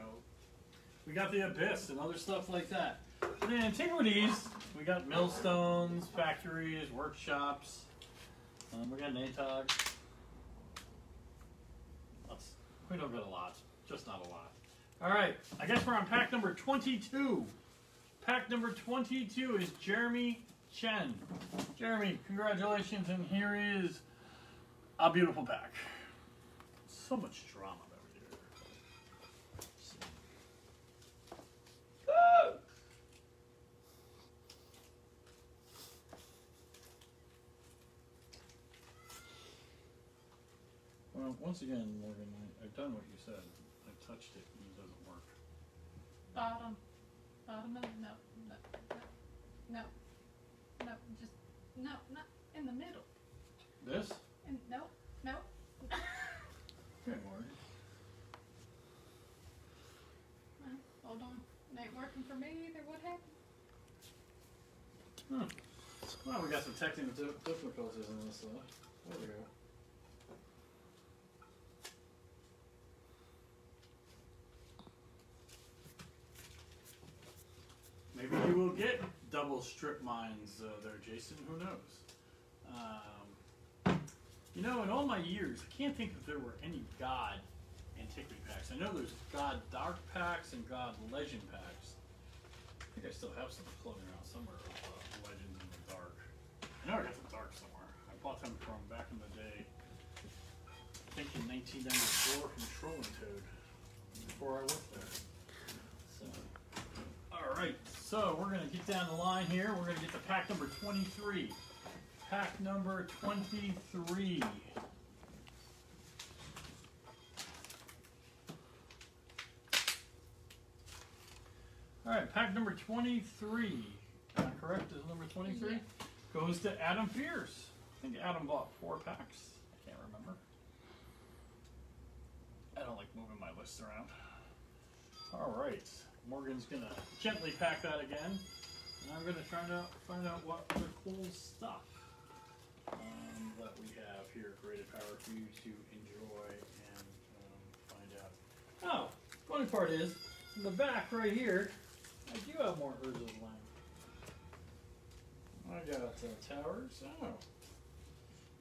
we got the Abyss and other stuff like that. But in Antiquities, we got millstones, factories, workshops, we got Natog. We don't get a lot, just not a lot. Alright, I guess we're on pack number 22. Pack number 22 is Jeremy Chen. Jeremy, congratulations, and here is a beautiful pack. So much drama over here. Oh! Well, once again, Morgan, I've done what you said. I touched it. Bottom, no, just, no, not in the middle. This? And, no. Okay, Morgan. Hold on, it ain't working for me either, what happened? Hmm, well, we got some technical difficulties in this, though. There we go. Maybe you will get double strip mines there, Jason. Who knows? You know, in all my years, I can't think that there were any God antiquity packs. I know there's God Dark packs and God Legend packs. I think I still have some floating around somewhere of Legends and the Dark. I know I got the Dark somewhere. I bought them from back in the day, I think in 1994 from Trolling Toad, before I worked there. So. Alright, so we're going to get down the line here. We're going to get to pack number 23. Pack number 23. Alright, pack number 23. Am I correct? Is number 23? Yeah. Goes to Adam Pierce. I think Adam bought 4 packs. I can't remember. I don't like moving my list around. Alright. Morgan's going to gently pack that again, and I'm going to try to find out what other cool stuff that we have here at Graded Power for you to enjoy and find out. Oh, funny part is, in the back right here, I do have more Urza's land. I got Towers. Oh.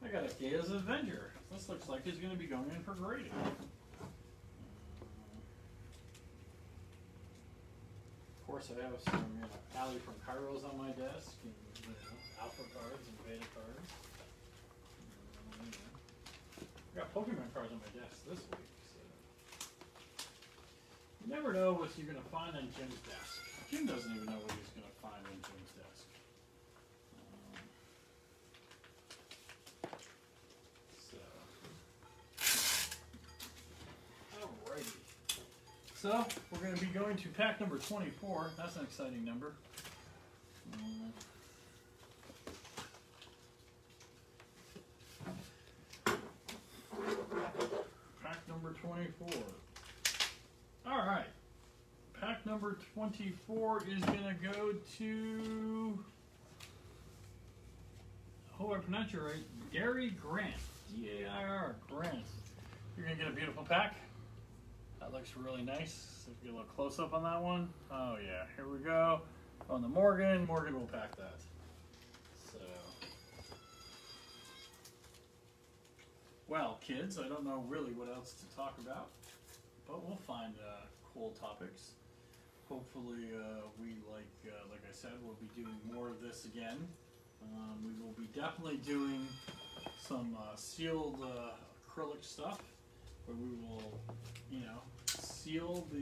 I got a Gaia's Avenger. This looks like it's going to be going in for grading. Of course, I have some Alley from Kairos on my desk, and Alpha cards and Beta cards. I got Pokemon cards on my desk this week. So. You never know what you're going to find on Jim's desk. Jim doesn't even know what he's going to find on Jim's desk. Alrighty. So, we're going to be going to pack number 24. That's an exciting number. Pack number 24. Alright. Pack number 24 is going to go to... I hope I pronounce it right. Daria Grant. D-A-I-R. Grant. You're going to get a beautiful pack. That looks really nice. If you get a little close up on that one. Oh yeah, here we go. On the Morgan. Morgan will pack that. So, well, kids, I don't know really what else to talk about, but we'll find cool topics. Hopefully, we like I said, we'll be doing more of this again. We will be definitely doing some sealed acrylic stuff, where we will, you know, seal the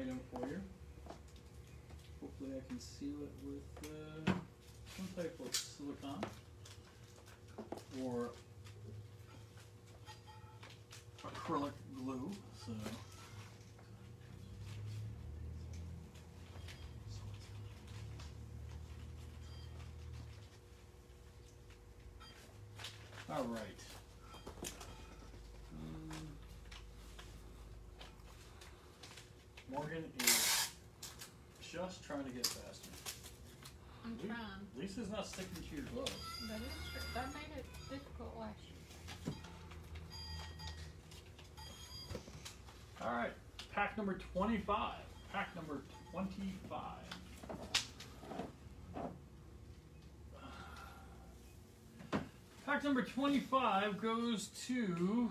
item for you. Hopefully I can seal it with some type of silicone or acrylic glue. So all right. Morgan is just trying to get faster. I'm trying. Lisa's not sticking to your gloves. That is true. That made it difficult last year. All right. Pack number 25. Pack number 25. Pack number 25 goes to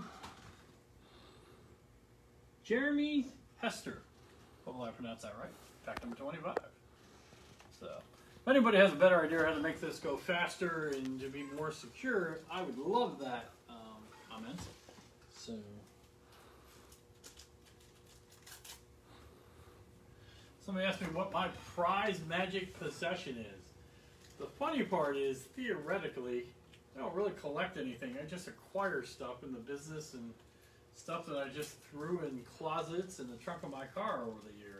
Jeremy Hester. Hopefully I pronounced that right. Pack number 25. So, if anybody has a better idea how to make this go faster and to be more secure, I would love that comment. So, somebody asked me what my prize magic possession is. The funny part is, theoretically, I don't really collect anything. I just acquire stuff in the business and stuff that I just threw in closets in the trunk of my car over the years.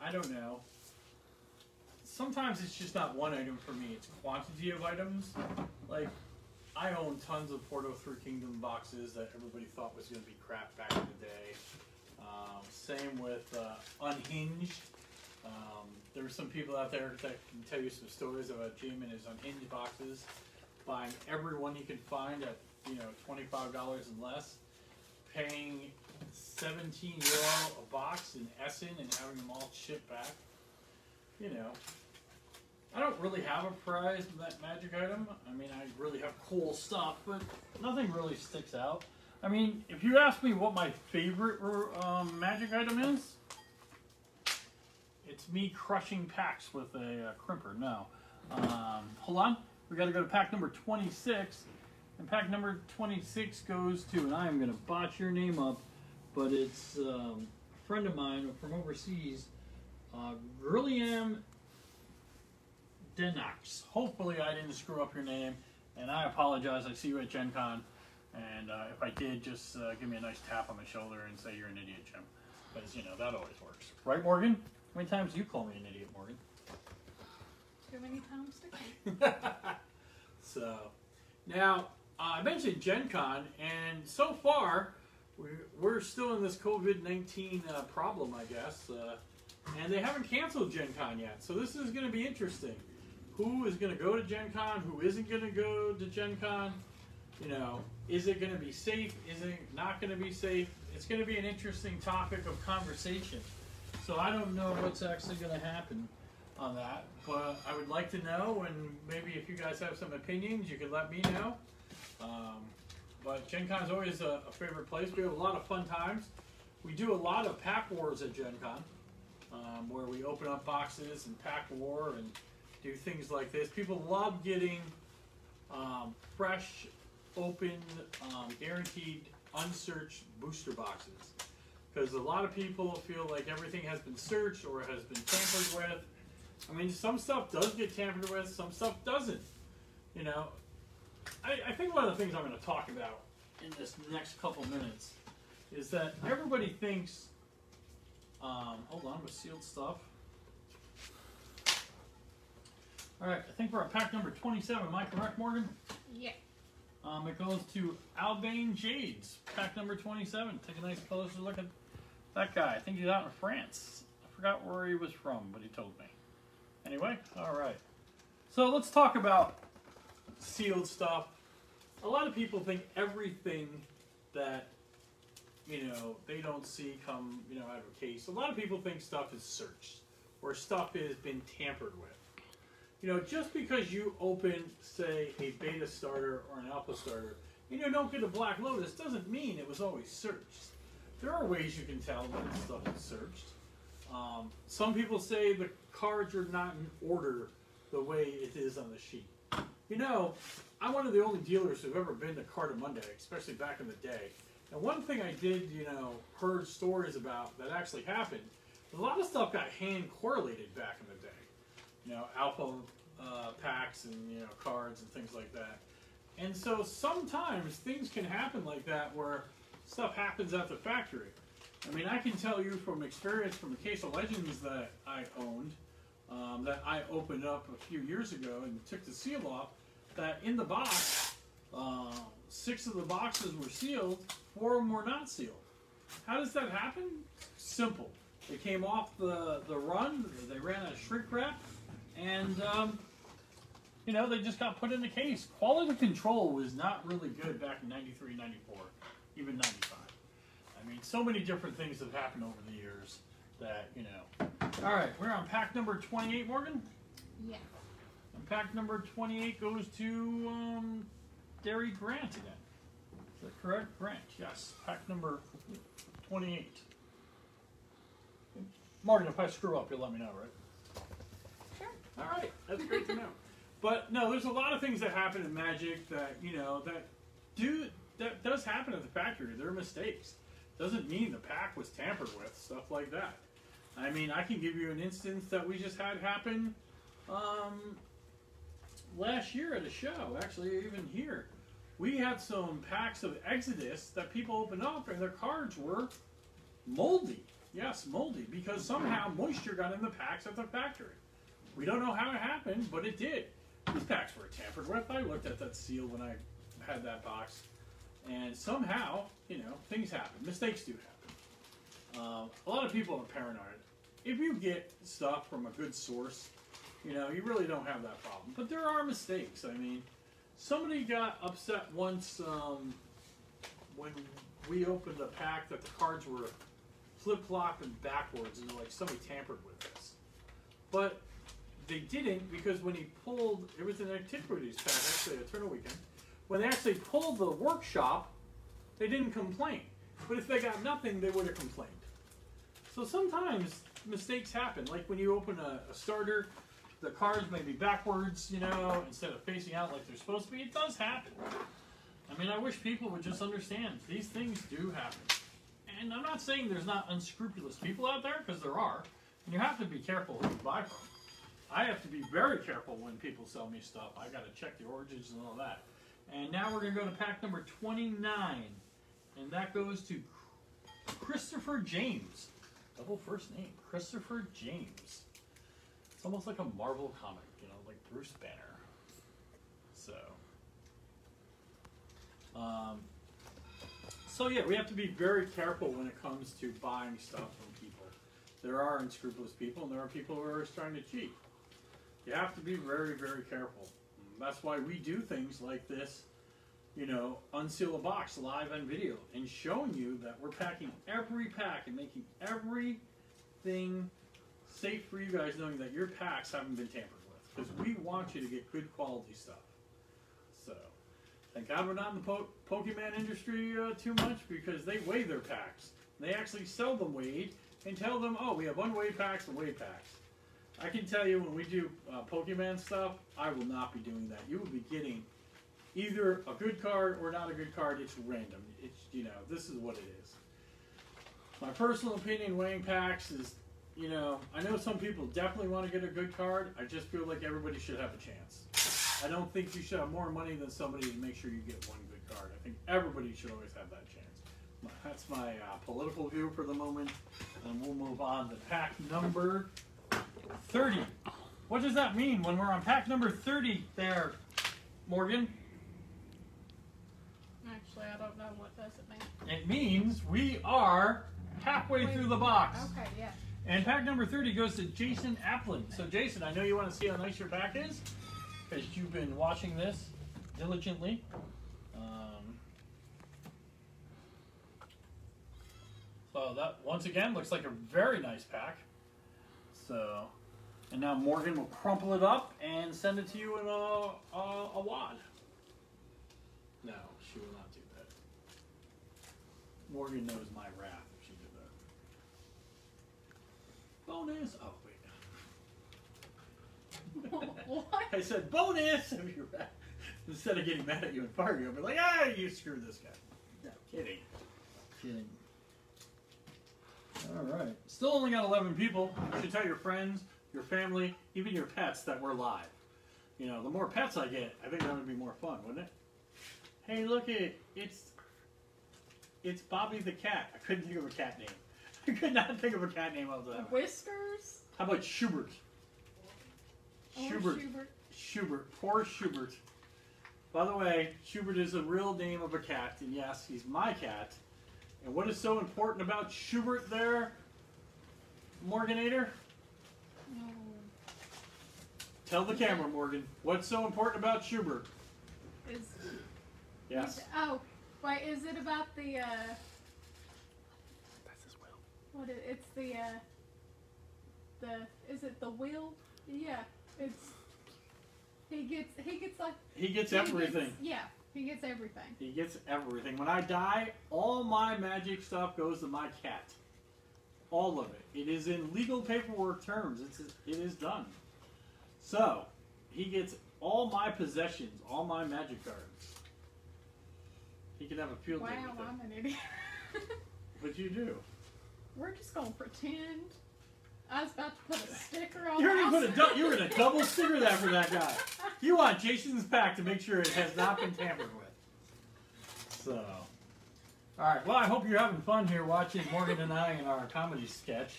I don't know. Sometimes it's just not one item for me. It's quantity of items. Like, I own tons of Portal 3 Kingdom boxes that everybody thought was going to be crap back in the day. Same with Unhinged. There are some people out there that can tell you some stories about Jim and his Unhinged boxes, buying every one he could find at, you know, $25 and less, paying €17 a box in Essen and having them all shipped back. You know, I don't really have a prize in that magic item. I mean, I really have cool stuff, but nothing really sticks out. I mean, if you ask me what my favorite magic item is, it's me crushing packs with a crimper. No. Hold on. We got to go to pack number 26. And pack number 26 goes to, and I am going to botch your name up, but it's a friend of mine from overseas, Grilliam Denox. Hopefully I didn't screw up your name, and I apologize. I see you at Gen Con, and if I did, just give me a nice tap on the shoulder and say you're an idiot, Jim. Because, you know, that always works. Right, Morgan? How many times do you call me an idiot, Morgan? Too many times to So, now, I mentioned Gen Con, and so far, we're still in this COVID-19 problem, I guess. And they haven't canceled Gen Con yet, so this is going to be interesting. Who is going to go to Gen Con? Who isn't going to go to Gen Con? You know, is it going to be safe? Is it not going to be safe? It's going to be an interesting topic of conversation. So I don't know what's actually going to happen on that, but I would like to know, and maybe if you guys have some opinions, you could let me know. But Gen Con is always a favorite place. We have a lot of fun times. We do a lot of pack wars at Gen Con, where we open up boxes and pack war and do things like this. People love getting fresh open guaranteed unsearched booster boxes, because a lot of people feel like everything has been searched or has been tampered with. I mean, some stuff does get tampered with, some stuff doesn't. You know, I think one of the things I'm going to talk about in this next couple minutes is that everybody thinks, hold on with sealed stuff. All right, I think we're on pack number 27. Am I correct, Morgan? Yeah. It goes to Alvin Jadis, pack number 27. Take a nice closer look at that guy. I think he's out in France. I forgot where he was from, but he told me. Anyway, all right. So let's talk about sealed stuff. A lot of people think everything that, you know, they don't see come, you know, out of a case. A lot of people think stuff is searched or stuff has been tampered with. You know, just because you open, say, a beta starter or an alpha starter, and you don't get a Black Lotus doesn't mean it was always searched. There are ways you can tell that stuff is searched. Some people say the cards are not in order the way it is on the sheet. You know, I'm one of the only dealers who've ever been to Card Monday, especially back in the day. And one thing I did, you know, heard stories about that actually happened, a lot of stuff got hand-correlated back in the day. You know, alpha packs and, you know, cards and things like that. And so sometimes things can happen like that where stuff happens at the factory. I mean, I can tell you from experience from a case of Legends that I owned, that I opened up a few years ago and took the seal off, that in the box, 6 of the boxes were sealed, 4 of them were not sealed. How does that happen? Simple. They came off the run, they ran a shrink wrap, and, you know, they just got put in the case. Quality control was not really good back in 93, 94, even 95. I mean, so many different things have happened over the years that, you know. All right, we're on pack number 28, Morgan? Yeah. And pack number 28 goes to Daria Grant again. Is that correct? Grant, yes. Pack number 28. Morgan, if I screw up, you'll let me know, right? All right, that's great to know. But no, there's a lot of things that happen in Magic that, you know, that does happen at the factory. There are mistakes. Doesn't mean the pack was tampered with, stuff like that. I mean, I can give you an instance that we just had happen last year at a show, actually even here. We had some packs of Exodus that people opened up and their cards were moldy. Yes, moldy, because somehow moisture got in the packs at the factory. We don't know how it happened, but it did. These packs were tampered with. I looked at that seal when I had that box. And somehow, you know, things happen. Mistakes do happen. A lot of people are paranoid. If you get stuff from a good source, you know, you really don't have that problem. But there are mistakes. I mean, somebody got upset once when we opened a pack that the cards were flip-flop and backwards, and like somebody tampered with this. But they didn't, because when he pulled, it was an Antiquities pack, actually, a Eternal Weekend. When they actually pulled the workshop, they didn't complain. But if they got nothing, they would have complained. So sometimes mistakes happen. Like when you open a starter, the cards may be backwards, you know, instead of facing out like they're supposed to be. It does happen. I mean, I wish people would just understand these things do happen. And I'm not saying there's not unscrupulous people out there, because there are. And you have to be careful who you buy from. I have to be very careful when people sell me stuff. I got to check the origins and all that. And now we're going to go to pack number 29. And that goes to Christopher James. Double first name. Christopher James. It's almost like a Marvel comic, you know, like Bruce Banner. So. So yeah, we have to be very careful when it comes to buying stuff from people. There are unscrupulous people, and there are people who are always trying to cheat. You have to be very, very careful. That's why we do things like this, you know, unseal a box live on video and showing you that we're packing every pack and making everything safe for you guys, knowing that your packs haven't been tampered with, because we want you to get good quality stuff. So, thank God we're not in the Pokemon industry too much, because they weigh their packs. They actually sell them weighed and tell them, oh, we have unweighed packs and weighed packs. I can tell you when we do Pokemon stuff, I will not be doing that. You will be getting either a good card or not a good card. It's random. It's, you know, this is what it is. My personal opinion weighing packs is, you know, I know some people definitely want to get a good card. I just feel like everybody should have a chance. I don't think you should have more money than somebody to make sure you get one good card. I think everybody should always have that chance. That's my political view for the moment, and we'll move on to pack number 30. What does that mean when we're on pack number 30 there, Morgan? Actually, I don't know. What does it mean? It means we are halfway through the box. Okay, yeah. And pack number 30 goes to Jason Applin. So, Jason, I know you want to see how nice your pack is, because you've been watching this diligently. So that, once again, looks like a very nice pack. So, and now Morgan will crumple it up and send it to you in a wad. No, she will not do that. Morgan knows my wrath if she did that. Bonus? Oh, wait. What? I said bonus of your wrath. Instead of getting mad at you and firing you, I'll be like, ah, you screwed this guy. No, kidding. Kidding. All right. Still only got 11 people. You should tell your friends, your family, even your pets that we're live. You know, the more pets I get, I think that would be more fun, wouldn't it? Hey, look it. It's Bobby the cat. I couldn't think of a cat name. I could not think of a cat name of that. Whiskers? How about Schubert? Schubert. Schubert. Schubert. Poor Schubert. By the way, Schubert is the real name of a cat, and yes, he's my cat. And what is so important about Schubert there, Morganator? No. Tell the camera, Morgan. What's so important about Schubert? Is... Yes. Is, oh, wait, is it about the, That's his will. What is, it's the, is it the will? Yeah, it's, he gets like... He gets everything. Yeah. He gets everything. He gets everything. When I die, all my magic stuff goes to my cat. All of it. It is in legal paperwork terms. It is done. So, he gets all my possessions, all my magic cards. He can have a field day with it. Wow, I'm an idiot. But you do. We're just going to pretend. I was about to put a sticker on. You were going to double sticker that for that guy. You want Jason's pack to make sure it has not been tampered with. So, all right. Well, I hope you're having fun here watching Morgan and I in our comedy sketch.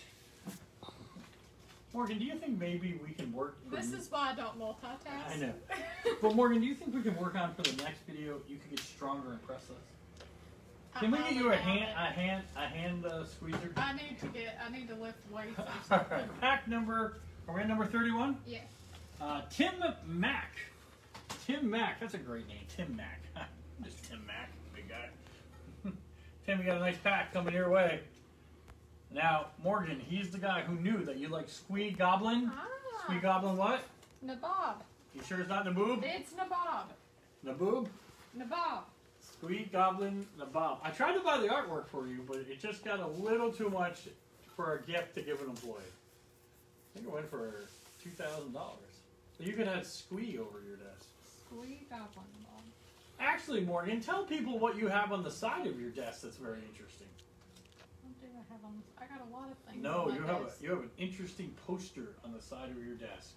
Morgan, do you think maybe we can work? This is why I don't multitask. I know. But Morgan, do you think we can work on for the next video? You can get stronger and press us. Can we get you a hand squeezer? I need to lift weights. All right, are we at number 31? Yeah. Tim Mack. Tim Mack, that's a great name, Tim Mack. Just Tim Mack, big guy. Tim, you got a nice pack coming your way. Now, Morgan, he's the guy who knew that you like Squee Goblin. Ah. Squee Goblin what? Nabob. You sure it's not Naboob? It's Nabob. Naboob? Nabob. Squee Goblin Nabob. I tried to buy the artwork for you, but it just got a little too much for a gift to give an employee. I think it went for $2,000. You could have Squee over your desk. Squee Goblin Nabob. Actually, Morgan, tell people what you have on the side of your desk that's very interesting. What do I have on this? I got a lot of things. No, on my desk. You have an interesting poster on the side of your desk.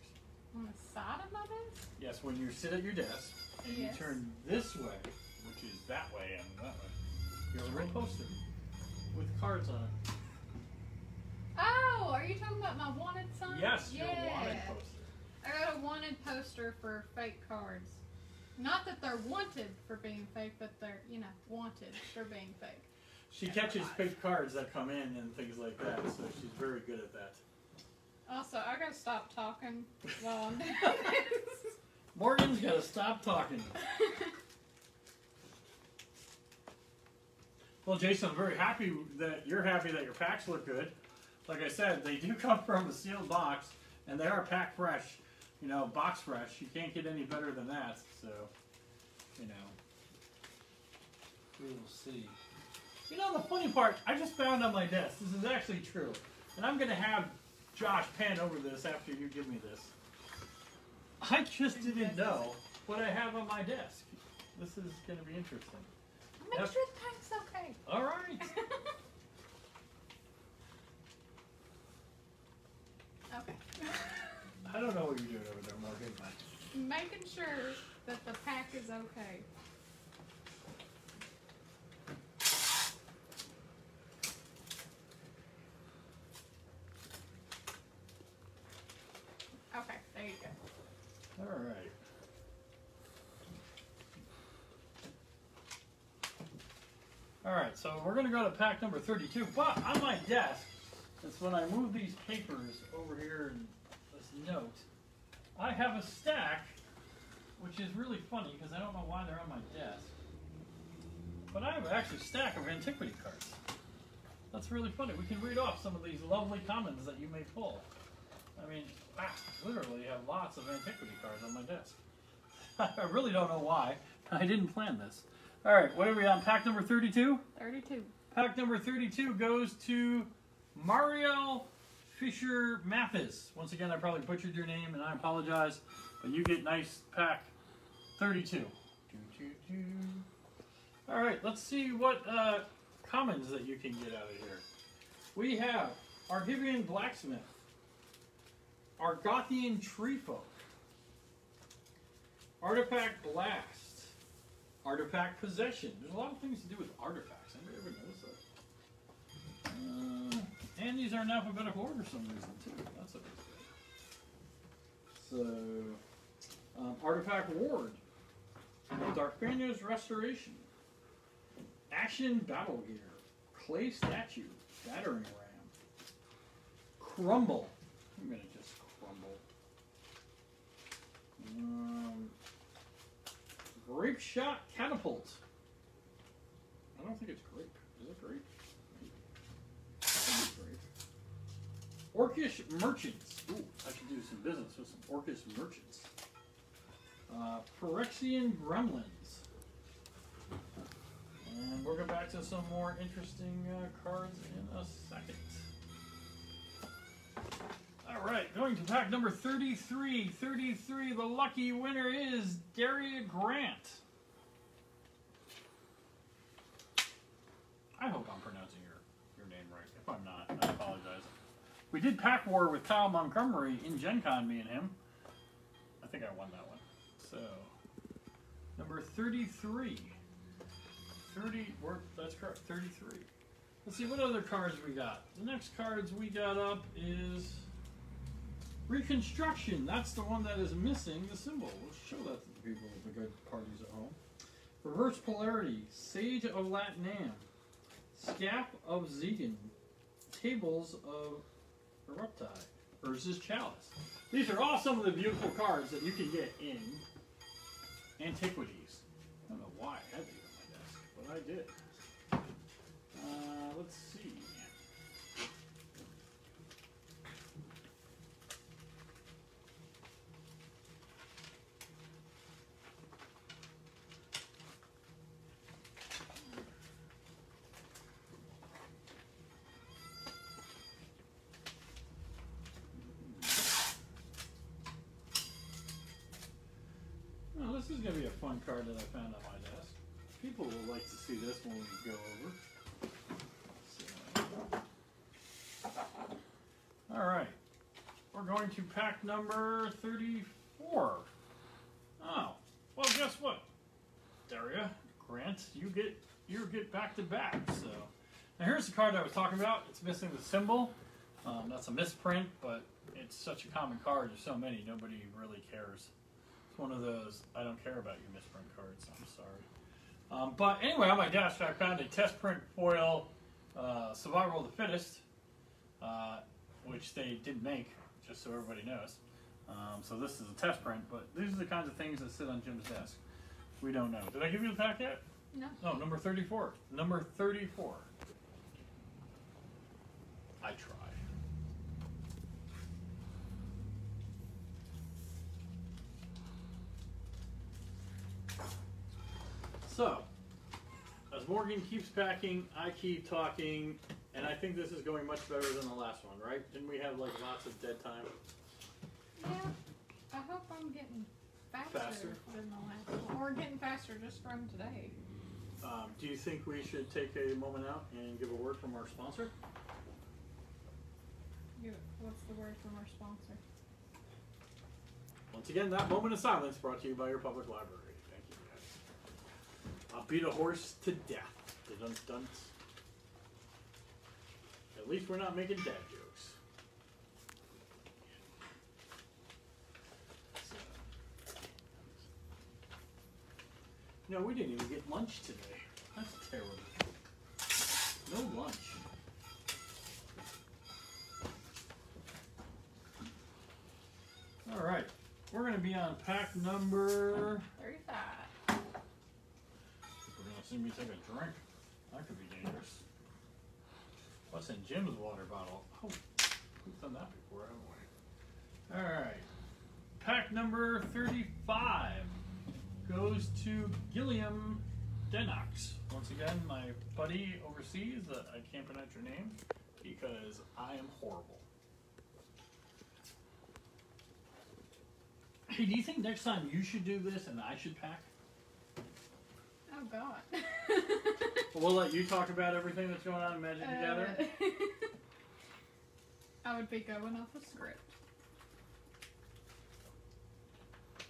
On the side of my desk? Yes, when you sit at your desk and yes. You turn this way. Which is that way and that way. You're a real poster with cards on it. Oh, are you talking about my wanted sign? Yes, yeah. Your wanted poster. I got a wanted poster for fake cards. Not that they're wanted for being fake, but they're, you know, wanted for being fake. She catches fake cards that come in and things like that, so she's very good at that. Also, I gotta stop talking while I'm doing this. Morgan's gotta stop talking. Well, Jason, I'm very happy that you're happy that your packs look good. Like I said, they do come from a sealed box, and they are pack fresh, you know, box fresh. You can't get any better than that, so, you know, we will see. You know, the funny part, I just found on my desk, this is actually true, and I'm going to have Josh pan over this after you give me this. I just didn't know what I have on my desk. This is going to be interesting. Make sure the pack's okay. All right. Okay. I don't know what you're doing over there, Morgan, but... Making sure that the pack is okay. Okay, there you go. All right. All right, so we're going to go to pack number 32, but on my desk, it's when I move these papers over here and this note, I have a stack, which is really funny because I don't know why they're on my desk, but I have actually a stack of antiquity cards. That's really funny. We can read off some of these lovely commons that you may pull. I mean, I literally have lots of antiquity cards on my desk. I really don't know why. I didn't plan this. All right, what are we on? Pack number 32? 32. Pack number 32 goes to Mario Fisher Mathis. Once again, I probably butchered your name, and I apologize, but you get nice pack 32. Doo, doo, doo. All right, let's see what commons that you can get out of here. We have Argivian Blacksmith, Argothian Treefolk, Artifact Blast, Artifact Possession. There's a lot of things to do with artifacts. Anybody ever notice that? And these are in alphabetical order for some reason, too. That's always good. So, Artifact Ward, Darfania's Restoration, Ashen Battle Gear, Clay Statue, Battering Ram, Crumble. I'm going to just crumble. Grape Shot Catapult. I don't think it's grape. Is it grape? Orcish Merchants. Ooh, I should do some business with some Orcish Merchants. Phyrexian Gremlins. And we'll go back to some more interesting cards in a second. Alright, going to pack number 33. 33, the lucky winner is Daria Grant. I hope I'm pronouncing your name right. If I'm not, I apologize. We did pack war with Kyle Montgomery in Gen Con, me and him. I think I won that one. So, number 33. 30, that's correct, 33. Let's see what other cards we got. The next cards we got up is Reconstruction. That's the one that is missing the symbol. We'll show that to the people, the good parties at home. Reverse Polarity, Sage of Latnam, Scap of Zegan, Tables of Erupti, Urza's Chalice. These are all some of the beautiful cards that you can get in Antiquities. I don't know why I had these on my desk, but I did. Let's see. This is going to be a fun card that I found on my desk. People will like to see this when we go over. So. Alright. We're going to pack number 34. Oh. Well, guess what? Daria, Grant, you get back to back. So, now here's the card I was talking about. It's missing the symbol. That's a misprint, but it's such a common card. There's so many, nobody really cares. It's one of those, I don't care about your misprint cards, I'm sorry. But anyway, on my desk, I found a test print foil Survival of the Fittest, which they did make, just so everybody knows. So this is a test print, but these are the kinds of things that sit on Jim's desk. We don't know. Did I give you the pack yet? No. No, number 34. Number 34. I tried. So, as Morgan keeps packing, I keep talking, and I think this is going much better than the last one, right? Didn't we have, like, lots of dead time? Yeah, I hope I'm getting faster than the last one. We're getting faster just from today. Do you think we should take a moment out and give a word from our sponsor? What's the word from our sponsor? Once again, that moment of silence brought to you by your public library. Thank you, guys. I'll beat a horse to death. Dun-dun-dunce. At least we're not making dad jokes. No, we didn't even get lunch today. That's terrible. No lunch. All right, we're going to be on pack number 35. We're going to see me take a drink. That could be dangerous. What's in Jim's water bottle? Oh, we've done that before, haven't we? All right, pack number 35. Goes to Gilliam Denox. Once again, my buddy overseas that I can't pronounce your name because I am horrible. Hey, do you think next time you should do this and I should pack? Oh, God. We'll let you talk about everything that's going on in Magic the Gathering. I would be going off a script.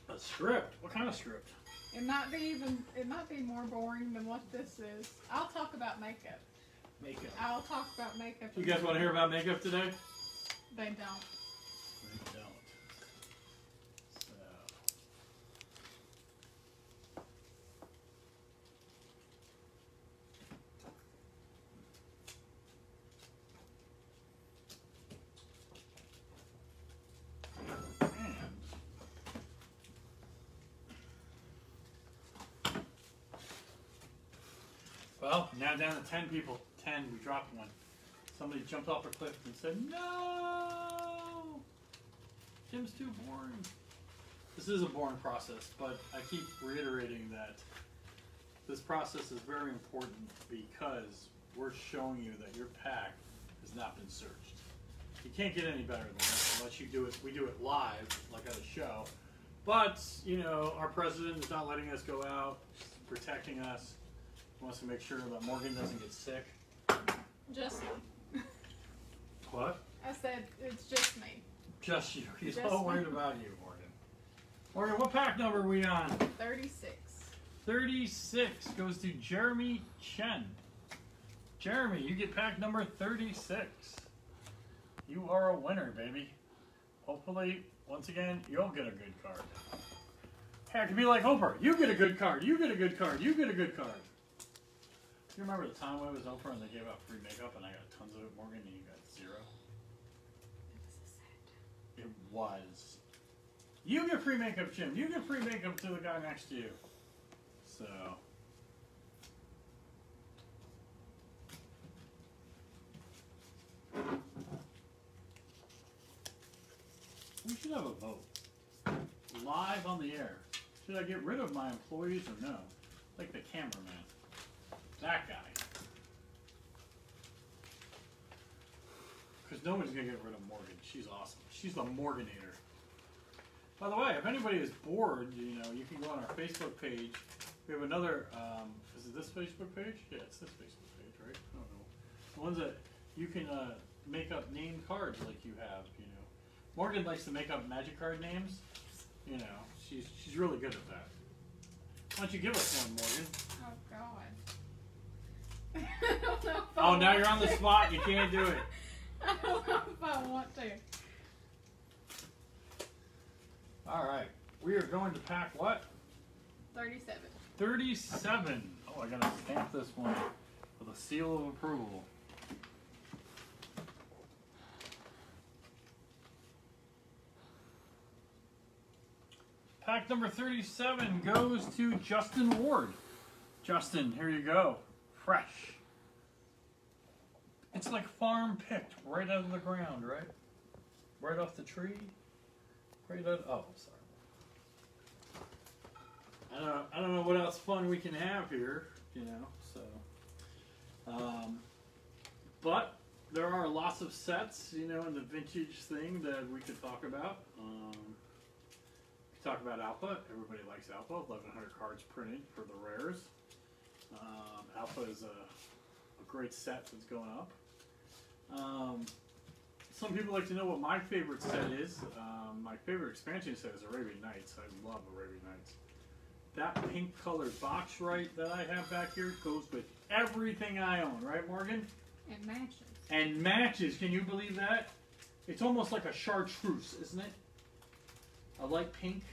A script? What kind of script? It might be more boring than what this is. I'll talk about makeup. Makeup. I'll talk about makeup. You guys want to hear about makeup today? They don't. They don't. So. Well, now down to 10 people. 10, we dropped one. Somebody jumped off a cliff and said, no! Jim's too boring. This is a boring process, but I keep reiterating that this process is very important because we're showing you that your pack has not been searched. You can't get any better than this unless you do it. We do it live, like at a show. But, you know, our president is not letting us go out, protecting us. Wants to make sure that Morgan doesn't get sick. Just me. What? I said it's just me. Just you. He's all worried about you, Morgan. Morgan, what pack number are we on? 36. 36 goes to Jeremy Chen. Jeremy, you get pack number 36. You are a winner, baby. Hopefully, once again, you'll get a good card. Heck, it'd be like Oprah. You get a good card. You get a good card. You get a good card. Do you remember the time when I was over and they gave out free makeup and I got tons of it, Morgan, and you got zero? It was a sad time. It was. You get free makeup, Jim. You get free makeup to the guy next to you. So. We should have a vote. Live on the air. Should I get rid of my employees or no? Like the cameraman. That guy. Because no one's going to get rid of Morgan. She's awesome. She's the Morganator. By the way, if anybody is bored, you know, you can go on our Facebook page. We have another, is it this Facebook page? Yeah, it's this Facebook page, right? I don't know. The ones that you can make up name cards like you have, you know. Morgan likes to make up magic card names. You know, she's really good at that. Why don't you give us one, Morgan? Oh, God. I don't know if I now you're on the spot. You can't do it. I don't know if I want to. All right. We are going to pack what? 37. 37. Oh, I got to stamp this one with a seal of approval. Pack number 37 goes to Justin Ward. Justin, here you go. Fresh. It's like farm picked right out of the ground, right? Right off the tree. Right out. Oh, sorry. I don't know what else fun we can have here, you know. So, but there are lots of sets, you know, in the vintage thing that we could talk about. talk about Alpha. Everybody likes Alpha. 1,100 cards printed for the rares. Alpha is a great set since going up. Some people like to know what my favorite set is. My favorite expansion set is Arabian Nights. I love Arabian Nights. That pink colored box right that I have back here goes with everything I own, right, Morgan? It matches. And matches. Can you believe that? It's almost like a chartreuse, isn't it? A light pink.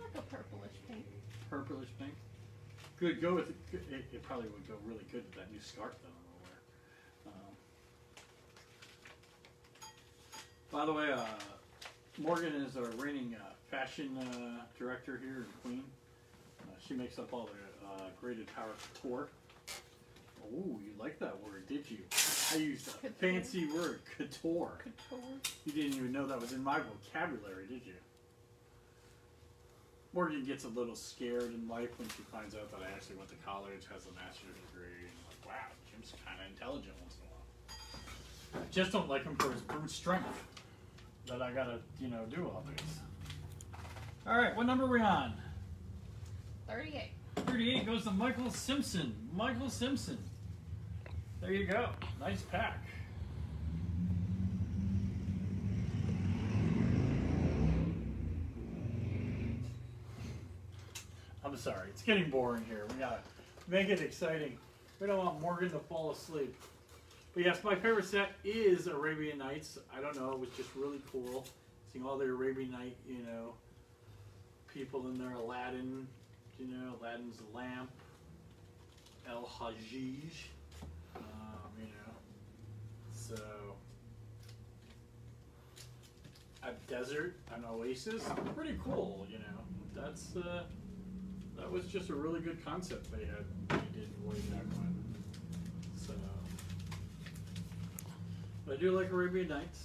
Like a purplish pink. Purplish pink. Good. Go with it. It probably would go really good with that new scarf that I'm gonna wear. By the way, Morgan is our reigning fashion director here in Queen. She makes up all the Graded Power couture. Oh, you like that word, did you? I used a fancy word, couture. Couture. You didn't even know that was in my vocabulary, did you? Morgan gets a little scared in life when she finds out that I actually went to college, has a master's degree, and like, wow, Jim's kind of intelligent once in a while. I just don't like him for his brute strength. That I gotta, you know, do all these. All right, what number are we on? 38. 38 goes to Michael Simpson. Michael Simpson. There you go. Nice pack. I'm sorry, it's getting boring here. We gotta make it exciting. We don't want Morgan to fall asleep. But yes, my favorite set is Arabian Nights. I don't know, it was just really cool. Seeing all the Arabian Night, you know, people in there, Aladdin, you know, Aladdin's Lamp, El Hajij, you know. So, a desert, an oasis, pretty cool, you know. That's, that was just a really good concept they had, they did way back when. So, I do like Arabian Nights.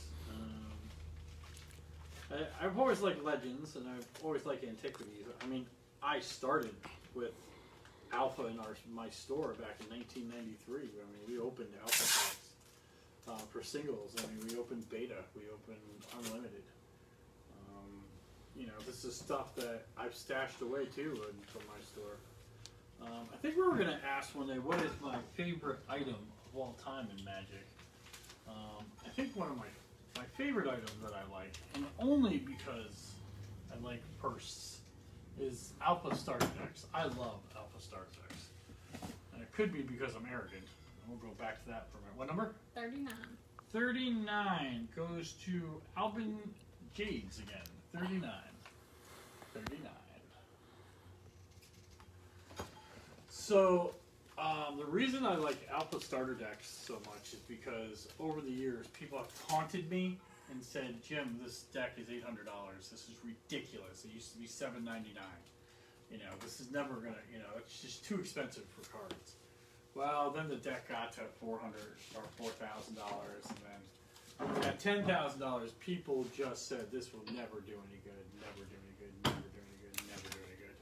I've always liked Legends, and I've always liked Antiquities. I mean, I started with Alpha in my store back in 1993. I mean, we opened Alpha packs for singles. I mean, we opened Beta. We opened Unlimited. You know, this is stuff that I've stashed away, too, from my store. I think we were going to ask one day, what is my favorite item of all time in Magic? I think one of my favorite items that I like, and only because I like firsts, is Alpha Star decks. I love Alpha Star decks. And it could be because I'm arrogant. We'll go back to that for a minute. What number? 39. 39 goes to Alvin Jadis again. 39. 39. So... the reason I like Alpha starter decks so much is because over the years people have taunted me and said, Jim, this deck is $800. This is ridiculous. It used to be $7.99. You know, this is never going to, you know, it's just too expensive for cards. Well, then the deck got to $400 or $4,000. And then at $10,000, people just said, this will never do any good, never do any good, never do any good, never do any good.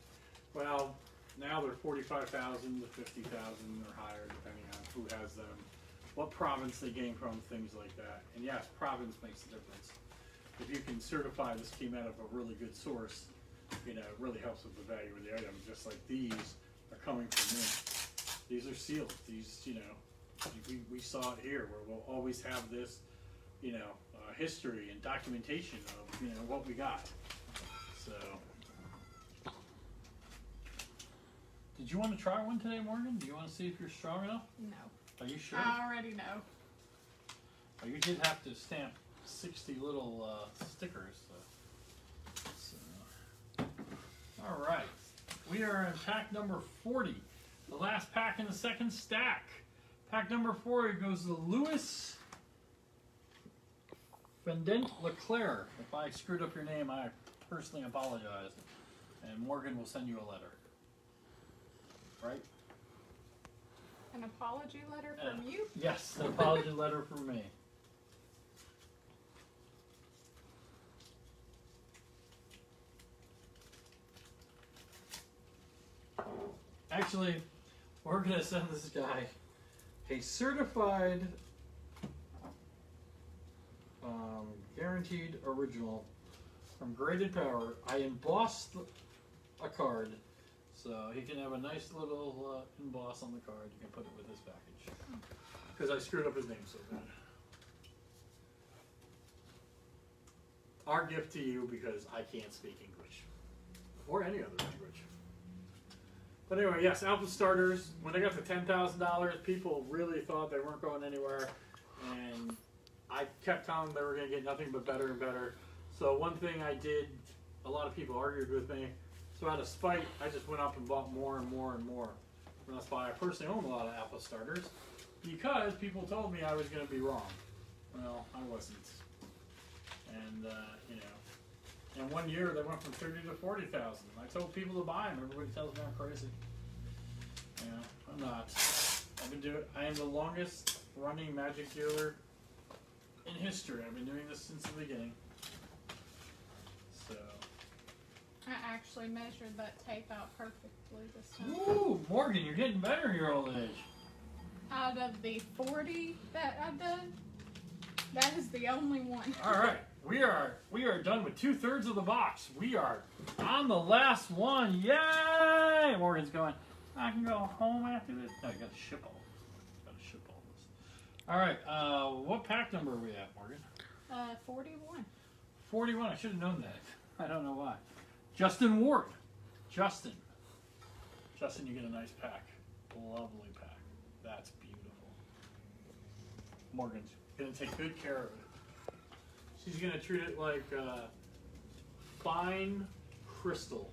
Well, now they're 45,000 to 50,000 or higher, depending on who has them, what province they gain from, things like that. And yes, province makes a difference. If you can certify this came out of a really good source, you know, it really helps with the value of the item. Just like these are coming from me. These are sealed. These, you know, we saw it here where we'll always have this, you know, history and documentation of, you know, what we got. So. Did you want to try one today, Morgan? Do you want to see if you're strong enough? No. Are you sure? I already know. Oh, you did have to stamp 60 little stickers. So. All right. We are in pack number 40, the last pack in the second stack. Pack number 40 goes to Louis Vendent Leclerc. If I screwed up your name, I personally apologize. And Morgan will send you a letter. Right? An apology letter from you? Yes, an apology letter from me. Actually, we're going to send this guy a certified guaranteed original from Graded Power. I embossed a card, so he can have a nice little emboss on the card. You can put it with his package. Because I screwed up his name so bad. Our gift to you, because I can't speak English. Or any other language. But anyway, yes, Alpha Starters. When they got to $10,000, people really thought they weren't going anywhere. And I kept telling them they were going to get nothing but better and better. So one thing I did, a lot of people argued with me. So out of spite, I just went up and bought more and more and more. And that's why I personally own a lot of Alpha Starters. Because people told me I was going to be wrong. Well, I wasn't. And, you know, in 1 year they went from 30 to 40,000. I told people to buy them. Everybody tells me I'm crazy. You know, I'm not. I've been doing. I am the longest running Magic dealer in history. I've been doing this since the beginning. So. I actually measured that tape out perfectly this time. Ooh, Morgan, you're getting better in your old age. Out of the 40 that I've done, that is the only one. All right, we are done with 2/3 of the box. We are on the last one. Yay! Morgan's going, I can go home after this. No, you got to ship all. Got to ship all this. All right, what pack number are we at, Morgan? 41. 41. I should have known that. I don't know why. Justin Ward. Justin, you get a nice pack. Lovely pack. That's beautiful. Morgan's going to take good care of it. She's going to treat it like fine crystal.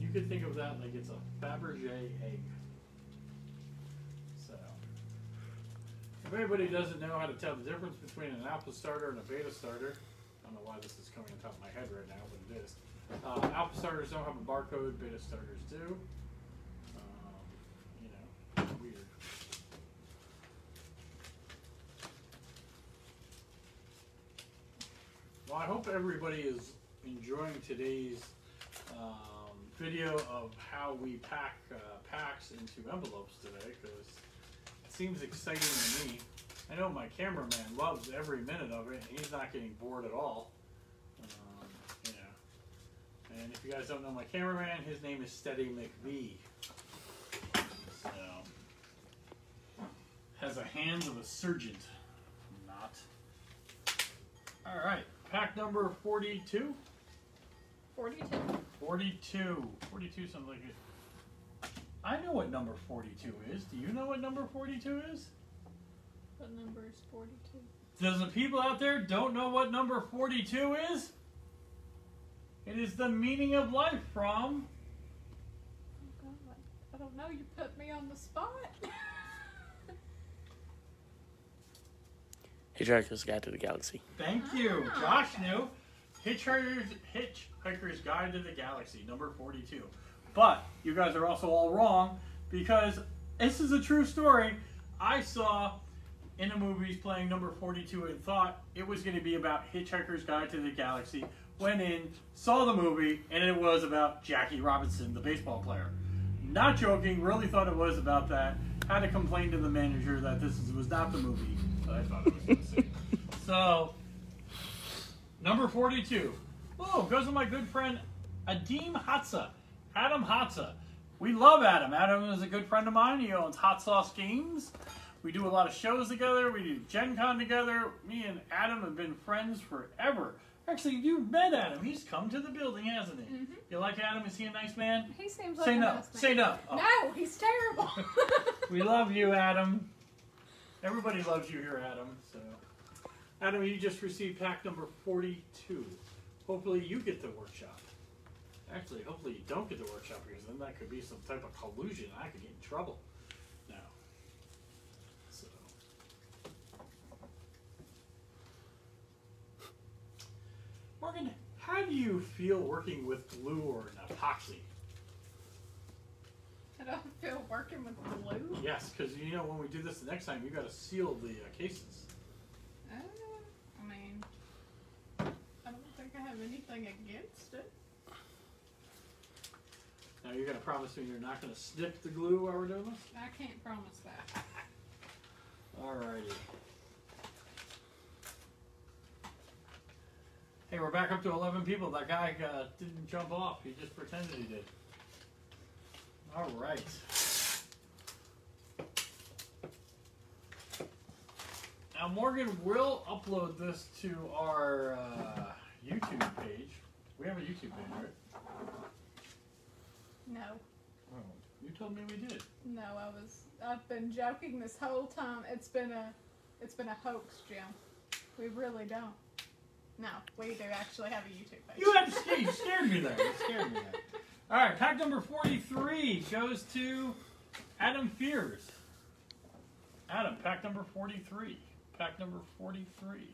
You could think of that like it's a Fabergé egg. So, if anybody doesn't know how to tell the difference between an Alpha Starter and a Beta Starter, I don't know why this is coming on top of my head right now, but it is. Alpha Starters don't have a barcode, Beta Starters do. You know, weird. Well, I hope everybody is enjoying today's video of how we pack packs into envelopes today, because it seems exciting to me. I know my cameraman loves every minute of it, and he's not getting bored at all. And if you guys don't know my cameraman, his name is Steady McVee. So, has the hands of a surgeon. Not. Alright, pack number 42? 42. 42 sounds like it. I know what number 42 is. Do you know what number 42 is? What number is 42? Does the people out there don't know what number 42 is? It is the meaning of life from... Oh God, I don't know, you put me on the spot. Hitchhiker's Guide to the Galaxy. Thank you. Oh, Josh knew. Hitchhiker's Guide to the Galaxy, number 42. But you guys are also all wrong, because this is a true story. I saw in a movie playing number 42 and thought it was going to be about Hitchhiker's Guide to the Galaxy. Went in, saw the movie, and it was about Jackie Robinson, the baseball player. Not joking, really thought it was about that. Had to complain to the manager that this was not the movie that I thought it was going to say. So, number 42. Oh, goes to my good friend Adam Hatza. We love Adam. Adam is a good friend of mine. He owns Hot Sauce Games. We do a lot of shows together. We do Gen Con together. Me and Adam have been friends forever. Actually, you've met Adam. He's come to the building, hasn't he? Mm-hmm. You like Adam? Is he a nice man? He seems like a nice man. Say no. Oh. No, he's terrible. We love you, Adam. Everybody loves you here, Adam. So, Adam, you just received pack number 42. Hopefully you get the workshop. Actually, hopefully you don't get the workshop, because then that could be some type of collusion. I could get in trouble. No. So. Morgan, how do you feel working with glue or an epoxy? I don't feel working with glue. Yes, because you know when we do this the next time, you got to seal the cases. I mean, I don't think I have anything against it. Now you're going to promise me you're not going to snip the glue while we're doing this? I can't promise that. Alrighty. Hey, we're back up to 11 people. That guy didn't jump off. He just pretended he did. All right. Now, Morgan will upload this to our YouTube page. We have a YouTube page, right? No. Oh, you told me we did. No, I've been joking this whole time. It's been a hoax, Jim. We really don't. No, we do actually have a YouTube page. You scared me there. You scared me there. All right, pack number 43 goes to Adam Fears. Adam, pack number 43. Pack number 43.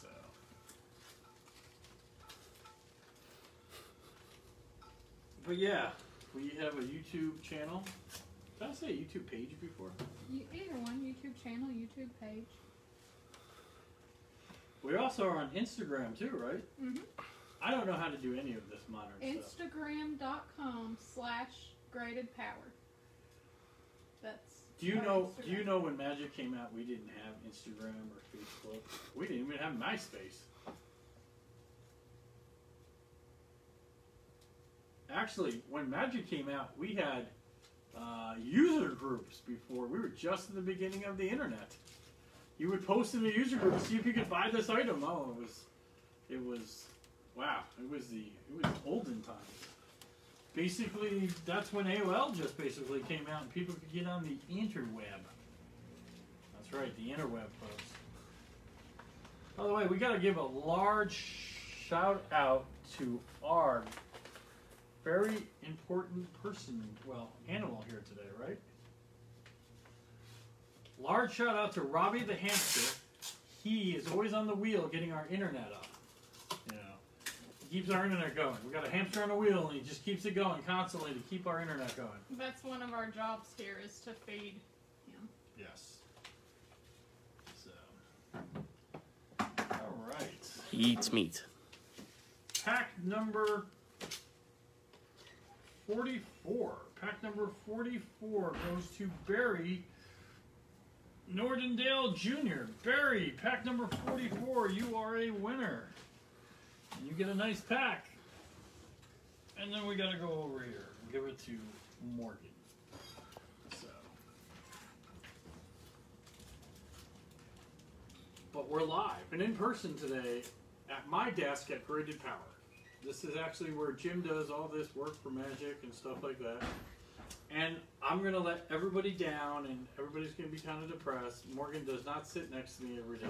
So. But yeah, we have a YouTube channel. Did I say YouTube page before? Either one, YouTube channel, YouTube page. We also are on Instagram too, right? Mm-hmm. I don't know how to do any of this modern stuff. Instagram.com/gradedpower. That's. Do you know when Magic came out, we didn't have Instagram or Facebook. We didn't even have MySpace. Actually, when Magic came out, we had user groups before. We were just in the beginning of the internet. You would post in the user group to see if you could buy this item. Oh, it was olden times. Basically, that's when AOL just basically came out and people could get on the interweb. That's right, the interweb, folks. By the way, we got to give a large shout out to our very important person, well, animal here today, right? Large shout out to Robbie the hamster. He is always on the wheel getting our internet up. You know, he keeps our internet going. We got a hamster on a wheel, and he just keeps it going constantly to keep our internet going. That's one of our jobs here is to feed him. Yes. So, all right. He eats meat. Pack number 44. Pack number 44 goes to Barry Nordale Jr. Barry, pack number 44, you are a winner. You get a nice pack. And then we got to go over here and give it to Morgan. So. But we're live and in person today at my desk at Graded Power. This is actually where Jim does all this work for Magic and stuff like that. And I'm going to let everybody down, and everybody's going to be kind of depressed. Morgan does not sit next to me every day.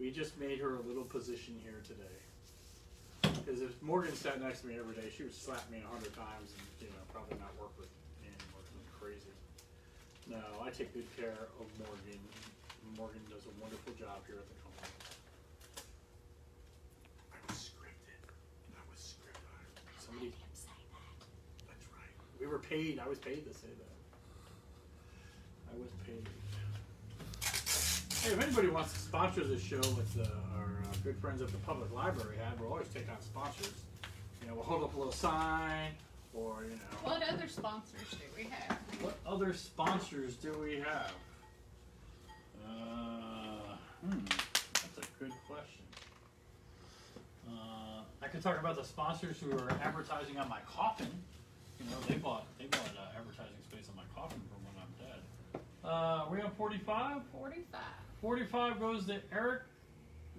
We just made her a little position here today. Because if Morgan sat next to me every day, she would slap me 100 times and, you know, probably not work with me anymore. It's crazy. No, I take good care of Morgan. Morgan does a wonderful job here at the company. I was scripted. I was scripted. Somebody... We were paid. I was paid to say that. I was paid. Hey, if anybody wants to sponsor this show with our good friends at the public library had, we'll always take on sponsors. You know, we'll hold up a little sign or, you know. What other sponsors do we have? What other sponsors do we have? That's a good question. I could talk about the sponsors who are advertising on my coffin. You know, they bought advertising space on my coffin for when I'm dead. Are we on 45? 45. 45 goes to Eric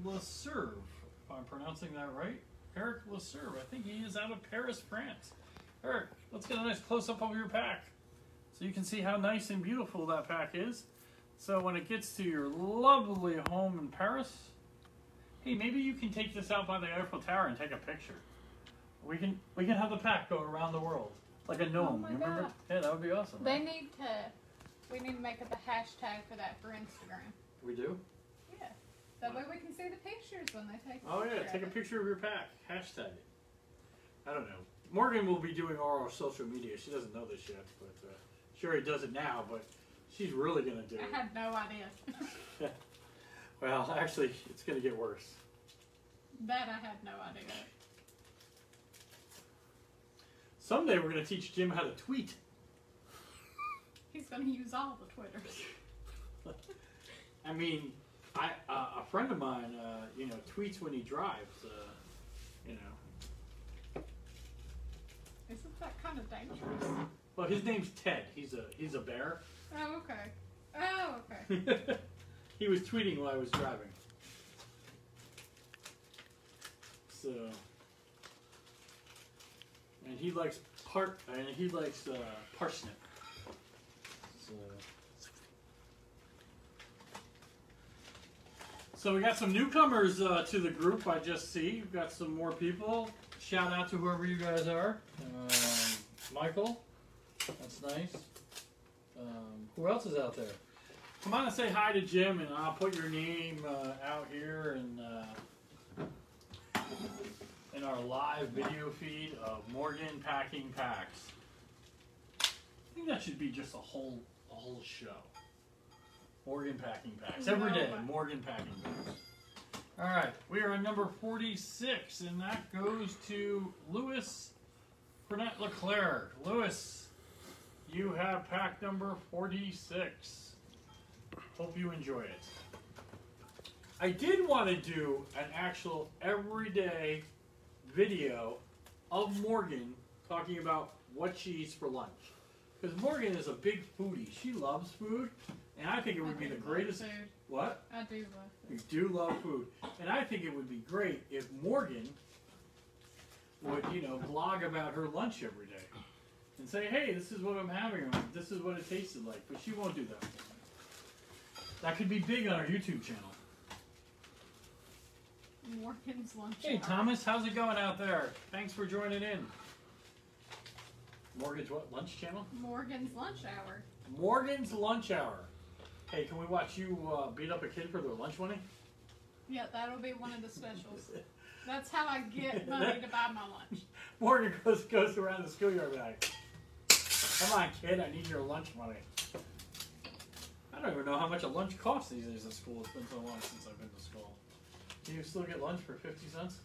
Le Serve, if I'm pronouncing that right. Eric Le Serve, I think he is out of Paris, France. Eric, let's get a nice close-up of your pack so you can see how nice and beautiful that pack is. So when it gets to your lovely home in Paris, hey, maybe you can take this out by the Eiffel Tower and take a picture. We can have the pack go around the world. Like a gnome, you remember? God. Yeah, that would be awesome. They right? we need to make up a hashtag for that for Instagram. We do? Yeah. That way we can see the pictures when they take a picture of your pack. Hashtag it. I don't know. Morgan will be doing all our social media. She doesn't know this yet, but she already does it now, but she's really gonna do it. I had no idea. Well, actually it's gonna get worse. That I had no idea. Someday we're going to teach Jim how to tweet. He's going to use all the Twitters. I mean, A friend of mine, you know, tweets when he drives, you know. Isn't that kind of dangerous? Well, his name's Ted. He's a bear. Oh, okay. Oh, okay. He was tweeting while I was driving. So, and he likes parsnip. So. So we got some newcomers to the group. I just see we've got some more people. Shout out to whoever you guys are. Michael, that's nice. Who else is out there? Come on and say hi to Jim, and I'll put your name out here in our live video feed of Morgan packing packs. I think that should be just a whole show. Morgan packing packs. Every day, Morgan packing packs. All right, we are at number 46, and that goes to Louis Burnett Leclerc. Louis, you have pack number 46. Hope you enjoy it. I did want to do an actual everyday video of Morgan talking about what she eats for lunch. Because Morgan is a big foodie. She loves food. And I think it would be the greatest... Food. What? I do love food. You do love food. And I think it would be great if Morgan would, you know, blog about her lunch every day. And say, hey, this is what I'm having. This is what it tasted like. But she won't do that. That could be big on our YouTube channel. Morgan's lunch. Hey, Thomas, how's it going out there? Thanks for joining in. Morgan's what? Lunch channel? Morgan's lunch hour. Morgan's lunch hour. Hey, can we watch you beat up a kid for their lunch money? Yeah, that'll be one of the specials. That's how I get money to buy my lunch. Morgan goes around the schoolyard and like, come on, kid, I need your lunch money. I don't even know how much a lunch costs these days at school. It's been so long since I've been to school. Do you still get lunch for 50 cents?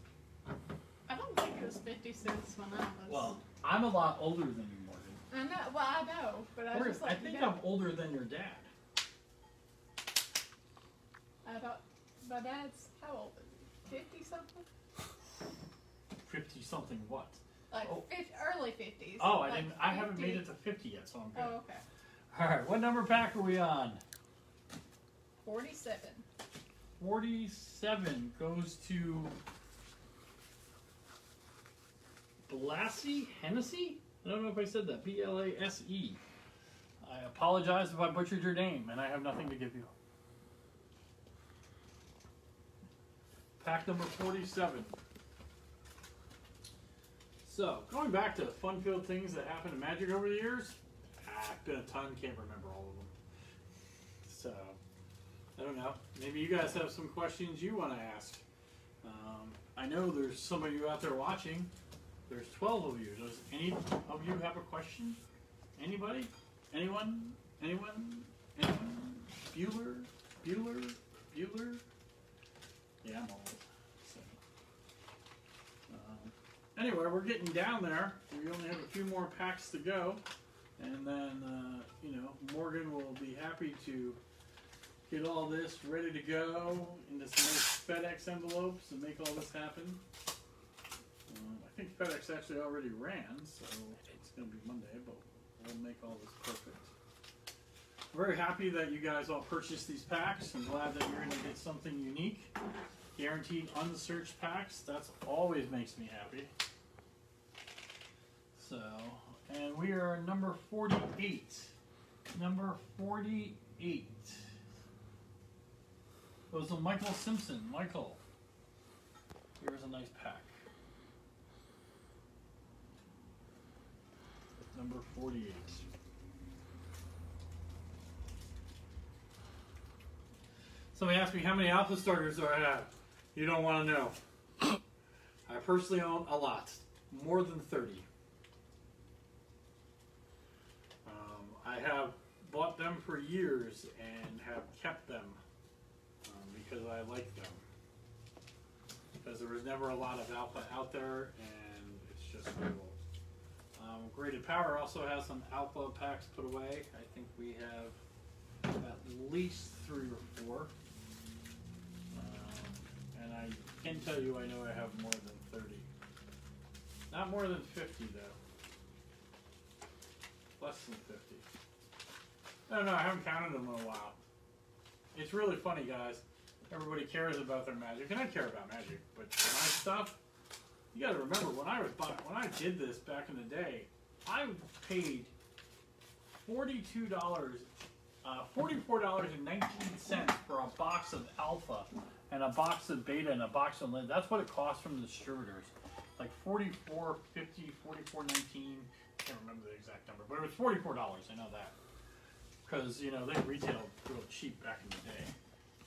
I don't think it was 50 cents when I was. Well, I'm a lot older than you, Morgan. I know. Well, I know, but I just like. I think I'm older than your dad. I don't. My dad's how old is he? 50-something. 50-something what? Like oh. early 50s. Oh, like I didn't. 50. I haven't made it to 50 yet, so I'm good. Oh, okay. All right. What number pack are we on? 47. 47 goes to Blassie Hennessy. I don't know if I said that. B-L-A-S-E. I apologize if I butchered your name, and I have nothing to give you. Pack number 47. So, going back to fun-filled things that happened to Magic over the years, I've been a ton, can't remember all of them. So, I don't know. Maybe you guys have some questions you want to ask. I know there's some of you out there watching. There's 12 of you. Does any of you have a question? Anybody? Anyone? Anyone? Anyone? Bueller? Bueller? Bueller? Yeah, I'm old. So. Anyway, we're getting down there. We only have a few more packs to go. And then, you know, Morgan will be happy to get all this ready to go into some nice FedEx envelopes and make all this happen. I think FedEx actually already ran, so it's going to be Monday, but we'll make all this perfect. I'm very happy that you guys all purchased these packs. I'm glad that you're going to get something unique. Guaranteed unsearched packs. That's always makes me happy. So, and we are number 48. Number 48. Goes to Michael Simpson. Michael, here's a nice pack. Number 48. Somebody asked me how many Alpha starters do I have. You don't want to know. I personally own a lot. More than 30. I have bought them for years and have kept them because I like them. Because there was never a lot of Alpha out there and it's just cool. Graded Power also has some Alpha packs put away. I think we have at least 3 or 4. I can tell you I know I have more than 30. Not more than 50, though. Less than 50. I don't know, I haven't counted them in a while. It's really funny, guys. Everybody cares about their magic, and I care about magic, but my stuff, you gotta remember, when I did this back in the day, I paid $44.19 for a box of Alpha, and a box of Beta, and a box of Unlimited. That's what it cost from the distributors. Like $44.50, $44.19, I can't remember the exact number, but it was $44, I know that. Because, you know, they retailed real cheap back in the day.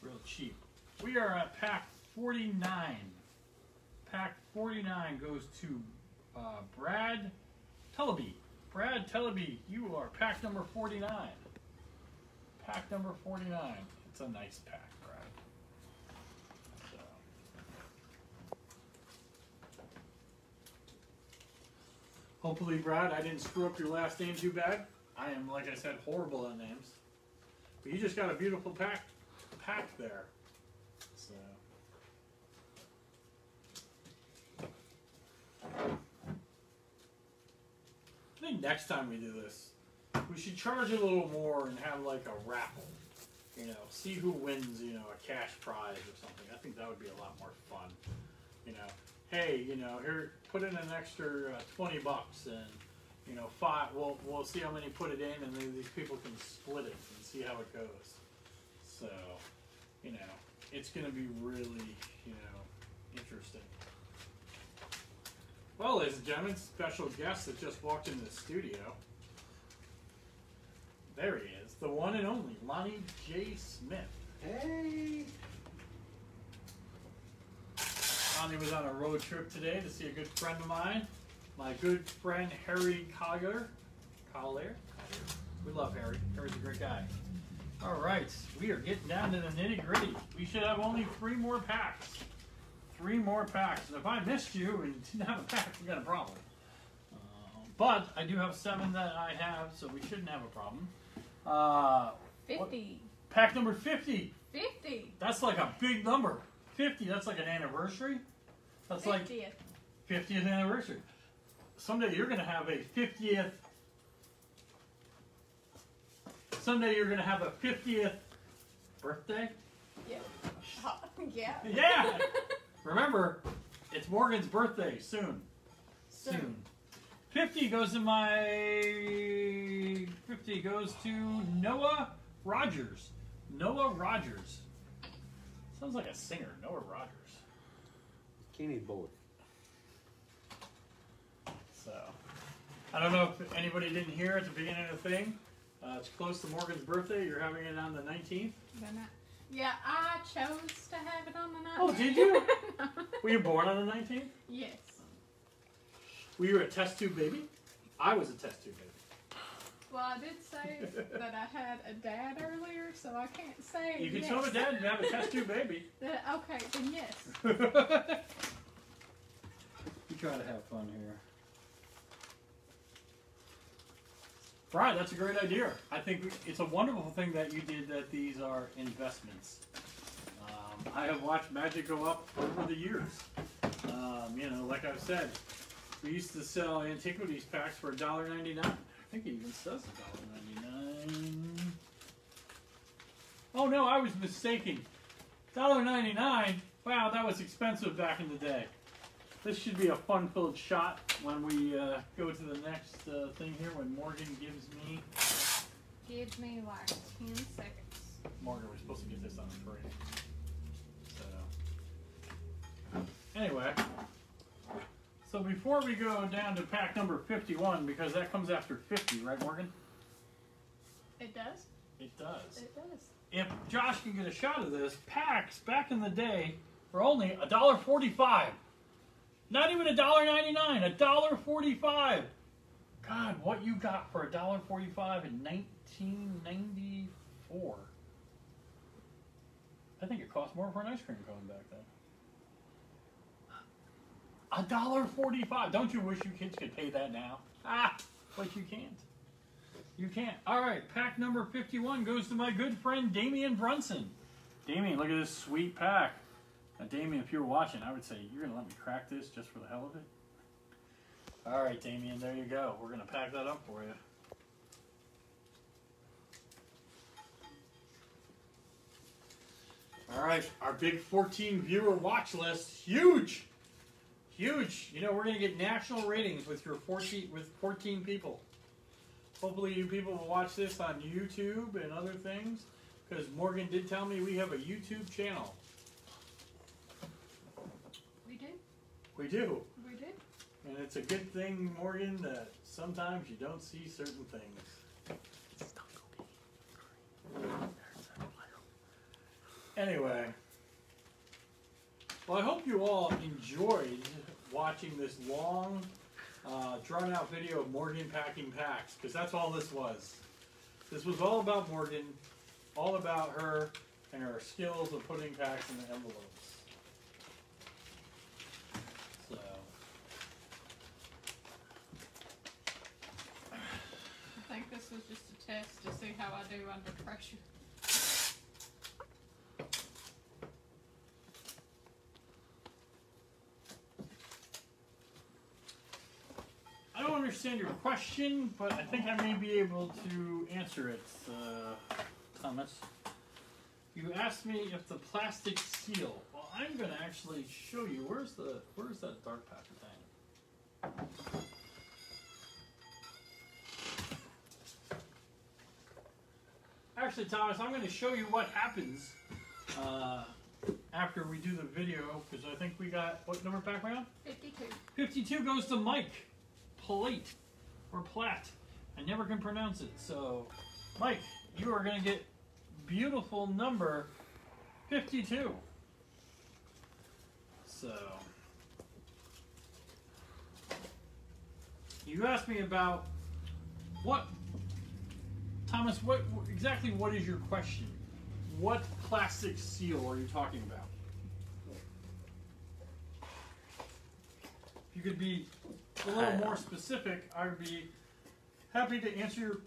Real cheap. We are at pack 49. Pack 49 goes to Brad Tolby. Brad Tolby, you are pack number 49. Pack number 49. It's a nice pack, Brad. So. Hopefully, Brad, I didn't screw up your last name too bad. I am, like I said, horrible at names. But you just got a beautiful pack there. So. I think next time we do this, we should charge a little more and have like a raffle. You know, see who wins, you know, a cash prize or something. I think that would be a lot more fun. You know, hey, you know, here, put in an extra 20 bucks and, you know, we'll see how many put it in, and then these people can split it and see how it goes. So, you know, it's going to be really, you know, interesting. Well, ladies and gentlemen, special guest that just walked into the studio. There he is, the one and only Lonnie J. Smith. Hey! Lonnie was on a road trip today to see a good friend of mine, my good friend Harry Collier. We love Harry. Harry's a great guy. All right, we are getting down to the nitty gritty. We should have only 3 more packs. 3 more packs. And if I missed you and didn't have a pack, we got a problem. But I do have 7 that I have, so we shouldn't have a problem. 50. What? Pack number 50. 50. That's like a big number. 50. That's like an anniversary. That's 50th. Like 50th anniversary. Someday you're going to have a 50th. Someday you're going to have a 50th birthday. Yeah. Yeah. Yeah. Remember, it's Morgan's birthday soon. Soon. 50 goes to 50 goes to Noah Rogers. Noah Rogers. Sounds like a singer, Noah Rogers. Kenny Boy. So, I don't know if anybody didn't hear at the beginning of the thing. It's close to Morgan's birthday. You're having it on the 19th? Yeah, I chose to have it on the 19th. Oh, did you? No. Were you born on the 19th? Yes. Were you a test tube baby? I was a test tube baby. Well, I did say that I had a dad earlier, so I can't say you can yes. Tell the dad you have a test tube baby. Okay, then yes. We try to have fun here. Right, that's a great idea. I think it's a wonderful thing that you did that these are investments. I have watched magic go up over the years. You know, like I've said, we used to sell antiquities packs for $1.99. I think it even says $1.99. Oh no, I was mistaken. $1.99? Wow, that was expensive back in the day. This should be a fun-filled shot when we go to the next thing here, when Morgan gives me... Gives me like 10 seconds. Morgan, we're supposed to get this on the parade. So, anyway. So before we go down to pack number 51, because that comes after 50, right, Morgan? It does. It does. It does. If Josh can get a shot of this, packs back in the day were only $1.45. Not even $1.99, $1.45. God, what you got for $1.45 in 1994? I think it cost more for an ice cream cone back then. $1.45. Don't you wish you kids could pay that now? Ah, but you can't. You can't. All right, pack number 51 goes to my good friend Damien Brunson. Damien, look at this sweet pack. Now, Damien, if you were watching, I would say, you're going to let me crack this just for the hell of it? All right, Damien, there you go. We're going to pack that up for you. All right, our big 14-viewer watch list. Huge! Huge! You know, we're going to get national ratings with your 14 people. Hopefully you people will watch this on YouTube and other things, because Morgan did tell me we have a YouTube channel. We do. We do. We do. And it's a good thing, Morgan, that sometimes you don't see certain things. It's not going to be. Anyway, well, I hope you all enjoyed watching this long, drawn-out video of Morgan packing packs, because that's all this was. This was all about Morgan, all about her and her skills of putting packs in the envelopes. So, I think this was just a test to see how I do under pressure. I don't understand your question, but I think I may be able to answer it, Thomas. You asked me if the plastic seal. Well, I'm going to actually show you. Where's that dark packet thing? Actually, Thomas, I'm going to show you what happens after we do the video, because I think we got what number pack we on? 52. 52 goes to Mike. Plate or plat. I never can pronounce it. So, Mike, you are going to get beautiful number 52. So, you asked me about what, Thomas, what exactly what is your question? What plastic seal are you talking about? If you could be a little more specific, I would be happy to answer your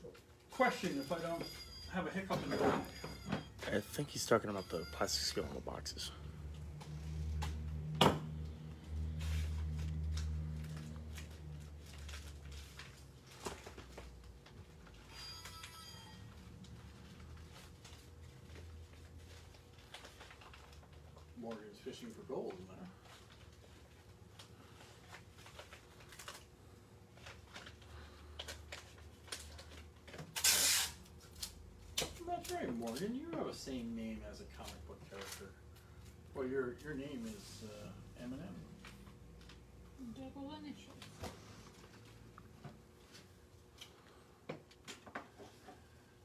question if I don't have a hiccup in the eye. I think he's talking about the plastic seal on the boxes. Morgan's fishing for gold in there. That's right, Morgan. You have the same name as a comic book character. Well, your name is Eminem. Double initial.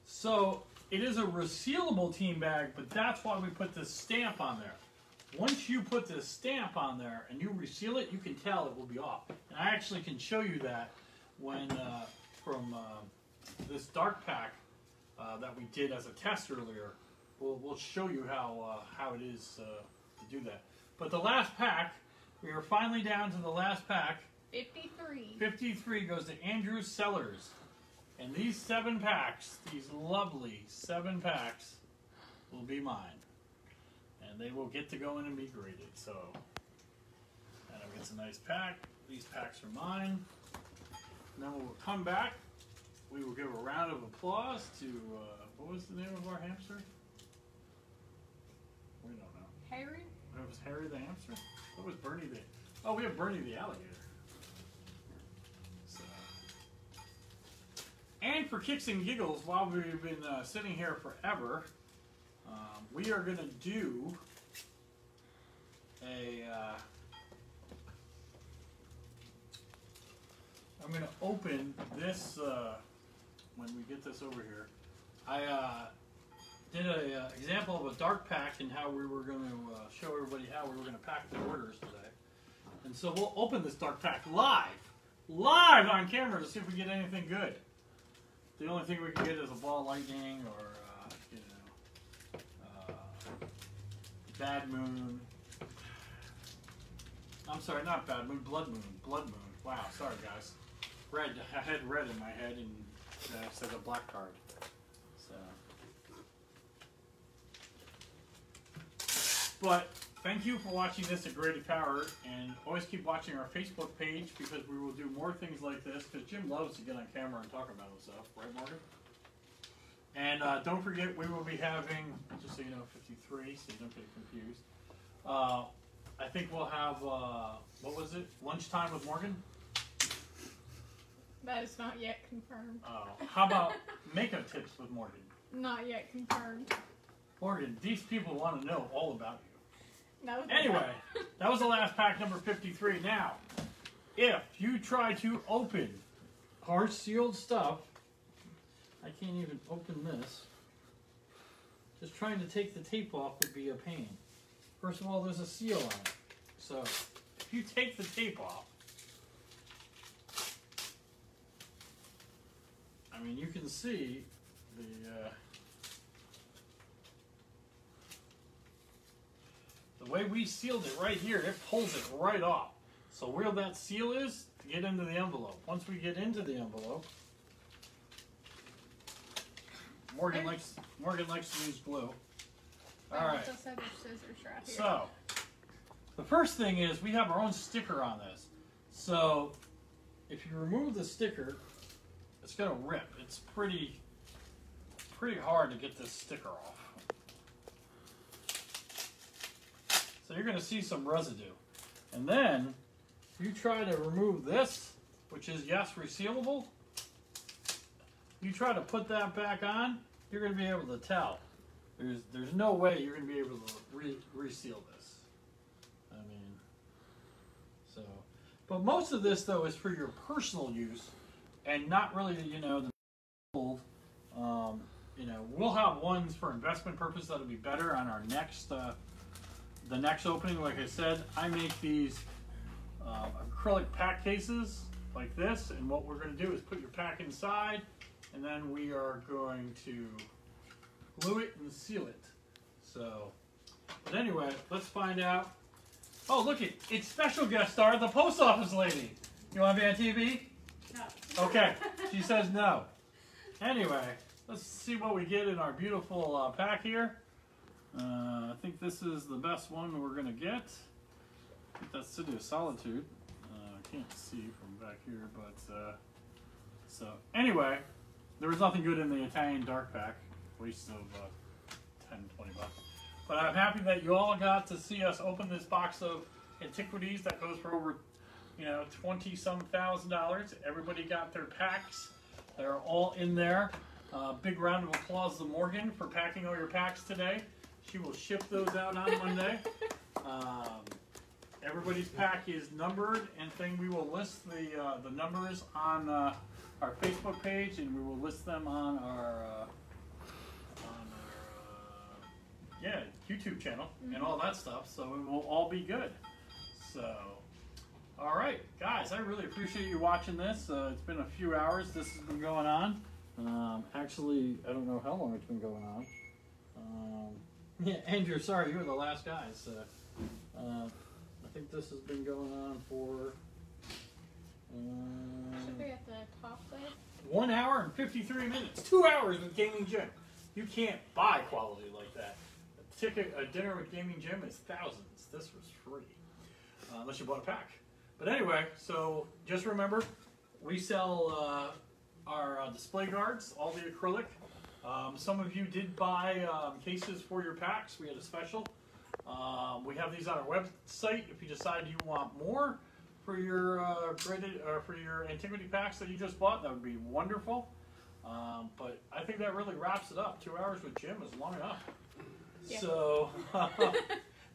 So it is a resealable team bag, but that's why we put this stamp on there. Once you put this stamp on there and you reseal it, you can tell it will be off. And I actually can show you that when from this dark pack. That we did as a test earlier, we'll show you how it is to do that. But the last pack, we are finally down to the last pack. 53. 53 goes to Andrew Sellers, and these 7 packs, these lovely 7 packs, will be mine, and they will get to go in and be graded. So, and it's a nice pack. These packs are mine. And then we'll come back. We will give a round of applause to, what was the name of our hamster? We don't know. Harry? It was Harry the hamster? What was Bernie the... Oh, we have Bernie the alligator. So. And for kicks and giggles, while we've been sitting here forever, we are going to do a... I'm going to open this... when we get this over here, I did an example of a dark pack and how we were going to show everybody how we were going to pack the orders today. And so we'll open this dark pack live on camera to see if we get anything good. The only thing we can get is a ball of lightning or, you know, bad moon. I'm sorry, not bad moon, blood moon, blood moon. Wow, sorry guys. Red, I had red in my head and says a black card. So, but Thank you for watching this at Graded Power, and always keep watching our Facebook page because we will do more things like this because Jim loves to get on camera and talk about himself, right, Morgan? And don't forget, we will be having, just so you know, 53, so you don't get confused. I think we'll have, what was it? Lunchtime with Morgan? That is not yet confirmed. Oh, how about makeup tips with Morgan? Not yet confirmed. Morgan, these people want to know all about you. Anyway, that was the last pack, number 53. Now, if you try to open our sealed stuff, I can't even open this. Just trying to take the tape off would be a pain. First of all, there's a seal on it. So, if you take the tape off, I mean, you can see the... the way we sealed it right here, it pulls it right off. So where that seal is, get into the envelope. Once we get into the envelope, Morgan likes to use glue. All right. So the first thing is we have our own sticker on this. So if you remove the sticker, it's gonna rip. It's pretty hard to get this sticker off. So you're going to see some residue. And then you try to remove this, which is, yes, resealable. You try to put that back on, you're going to be able to tell. There's no way you're going to be able to reseal this. I mean, so. But most of this, though, is for your personal use and not really, you know, the you know, we'll have ones for investment purpose that'll be better on our next the next opening. Like I said, I make these acrylic pack cases like this, and what we're going to do is put your pack inside, and then we are going to glue it and seal it. So, but anyway, let's find out. Oh, look it! It's special guest star, the post office lady. You want to be on TV? No. Okay. She says no. Anyway, let's see what we get in our beautiful pack here. I think this is the best one we're gonna get. I think that's City of Solitude. I can't see from back here, but so anyway, there was nothing good in the Italian Dark pack. Waste of 10, 20 bucks. But I'm happy that you all got to see us open this box of Antiquities that goes for over, you know, 20-some thousand dollars. Everybody got their packs. They're all in there. Big round of applause to Morgan for packing all your packs today. She will ship those out on Monday. Everybody's pack is numbered, and we will list the numbers on our Facebook page, and we will list them on our, yeah, YouTube channel and all that stuff. So it will all be good. So, all right, guys, I really appreciate you watching this. It's been a few hours. This has been going on. Actually, I don't know how long it's been going on. Yeah, Andrew, sorry, you were the last guy, so I think this has been going on for, should we at the top there? 1 hour and 53 minutes, 2 hours with Gaming Jim. You can't buy quality like that. A ticket, a dinner with Gaming Jim is thousands. This was free, unless you bought a pack. But anyway, so just remember, we sell our display guards, all the acrylic. Some of you did buy cases for your packs. We had a special. We have these on our website. If you decide you want more for your graded or for your antiquity packs that you just bought, that would be wonderful. But I think that really wraps it up. 2 hours with Jim is long enough. Yeah. So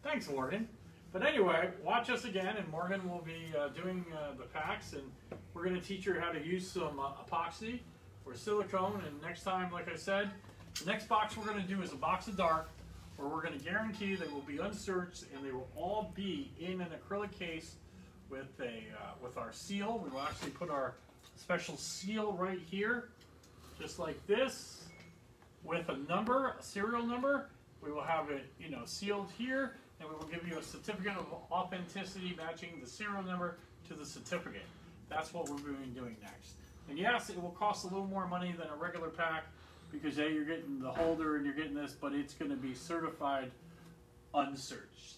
thanks, Morgan. But anyway, watch us again, and Morgan will be doing the packs, and we're going to teach her how to use some epoxy. Or silicone, and next time, like I said, the next box we're going to do is a box of Dark, where we're going to guarantee they will be unsearched, and they will all be in an acrylic case with a with our seal. We will actually put our special seal right here, just like this, with a number, a serial number. We will have it, you know, sealed here, and we will give you a certificate of authenticity matching the serial number to the certificate. That's what we're going to be doing next. And yes, it will cost a little more money than a regular pack because, hey, you're getting the holder and you're getting this, but it's going to be certified unsearched.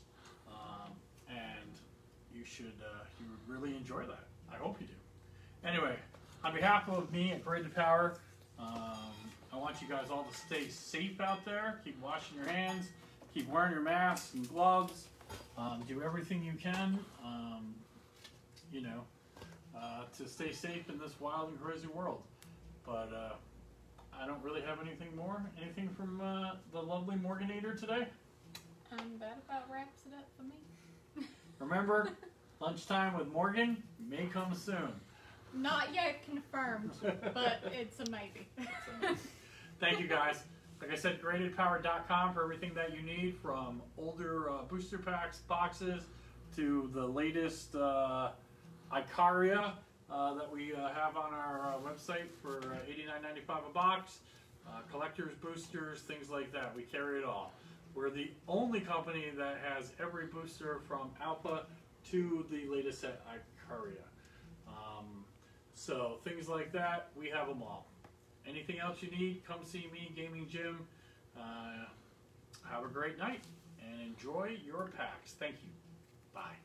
you would really enjoy that. I hope you do. Anyway, on behalf of me and Graded Power, I want you guys all to stay safe out there. Keep washing your hands. Keep wearing your masks and gloves. Do everything you can, to stay safe in this wild and crazy world. But I don't really have anything more. Anything from the lovely Morganator today? That about wraps it up for me. Remember, lunchtime with Morgan may come soon. Not yet confirmed, but it's amazing. Thank you guys. Like I said, GradedPower.com for everything that you need, from older booster packs, boxes, to the latest Icaria that we have on our website for $89.95 a box, collectors, boosters, things like that. We carry it all. We're the only company that has every booster from Alpha to the latest set Icaria. So things like that, we have them all. Anything else you need, come see me, Gaming Jim. Have a great night and enjoy your packs. Thank you. Bye.